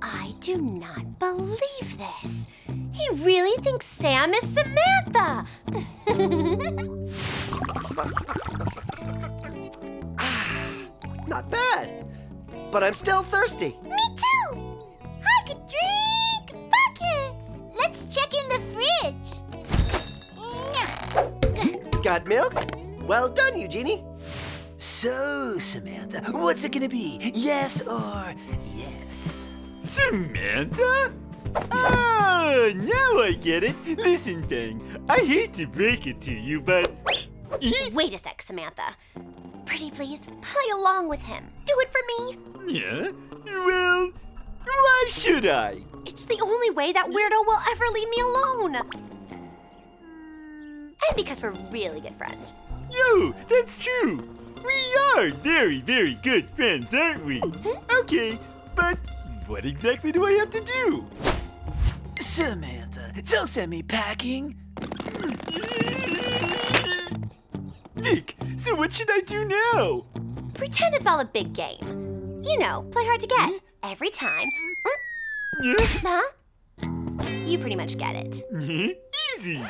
I do not believe this. He really thinks Sam is Samantha. Not bad, but I'm still thirsty. Me too. I could drink buckets. Let's check in the fridge. Got milk? Well done, Eugénie. So, Samantha, what's it gonna be? Yes or yes? Samantha? Oh, now I get it. Listen, Fang, I hate to break it to you, but... Wait a sec, Samantha. Pretty please, play along with him. Do it for me. Yeah? Well, why should I? It's the only way that weirdo will ever leave me alone. And because we're really good friends. Yo, that's true. We are very, very good friends, aren't we? Okay, but what exactly do I have to do? Samantha, don't send me packing. Vic, so what should I do now? Pretend it's all a big game. You know, play hard to get. Every time. Huh? You pretty much get it. Easy.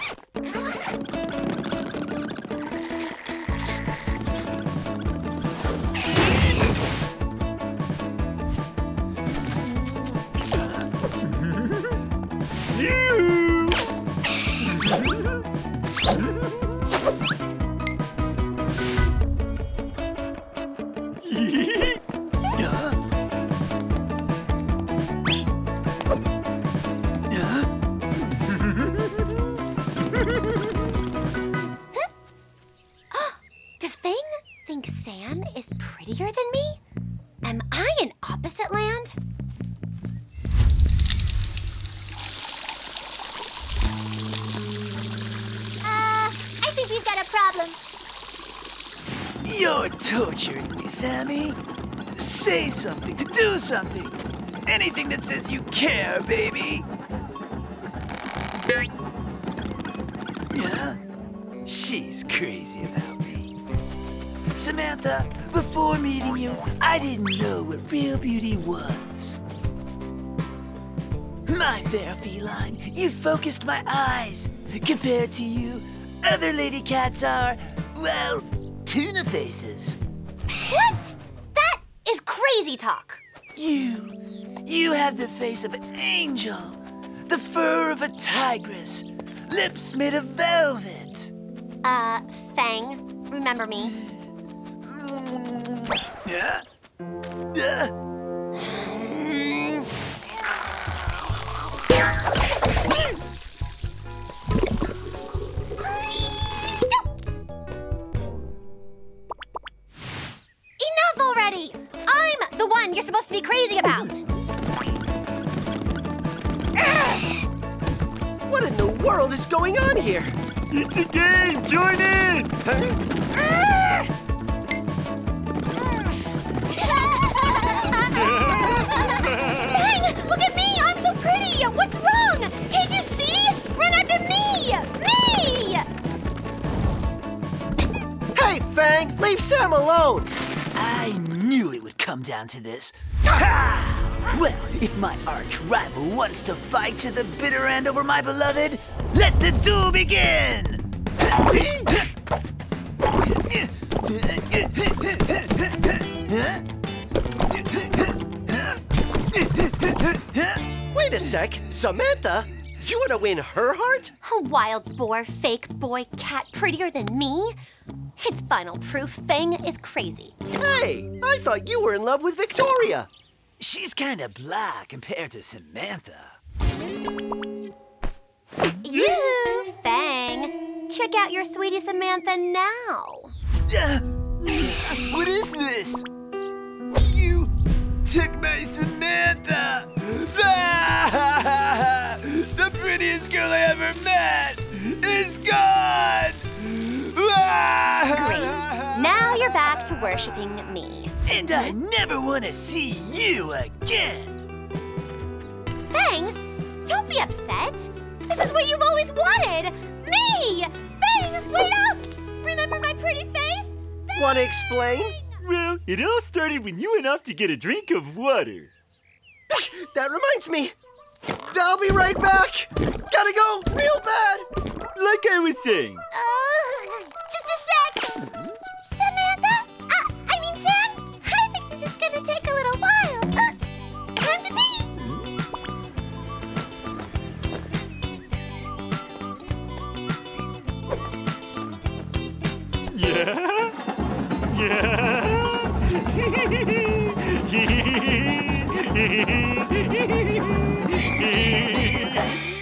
Does Fang think Sam is prettier than me? Am I in opposite land? I think we've got a problem. You're torturing me, Sammy. Say something, do something. Anything that says you care, baby. Yeah? She's crazy about me. Samantha, before meeting you, I didn't know what real beauty was. My fair feline, you focused my eyes. Compared to you, other lady cats are, well, tuna faces. What? That is crazy talk. You have the face of an angel, the fur of a tigress, lips made of velvet. Fang, remember me. Enough already! I'm the one you're supposed to be crazy about! What in the world is going on here? It's a game! Join in! Fang! Look at me! I'm so pretty! What's wrong? Can't you see? Run after me! Me! Hey, Fang! Leave Sam alone! I knew it would come down to this. Ha! Well, if my arch rival wants to fight to the bitter end over my beloved, let the duel begin! Wait a sec, Samantha, you want to win her heart? A wild boar, fake boy, cat prettier than me? It's final proof Fang is crazy. Hey, I thought you were in love with Victoria. She's kind of blah compared to Samantha. You, Fang. Check out your sweetie Samantha now. What is this? You took my Samantha. The prettiest girl I ever met is gone. Great. Now you're back to worshiping me. And I never want to see you again. Fang, don't be upset. This is what you've always wanted! Me! Fang, wait up! Remember my pretty face? Fang! Want to explain? Well, it all started when you went off to get a drink of water. That reminds me. I'll be right back. Gotta go real bad. Like I was saying. Just a sec. Samantha? I mean Sam? I think this is gonna take a little while. Time to pee. Yeah? Yeah? Hehehehe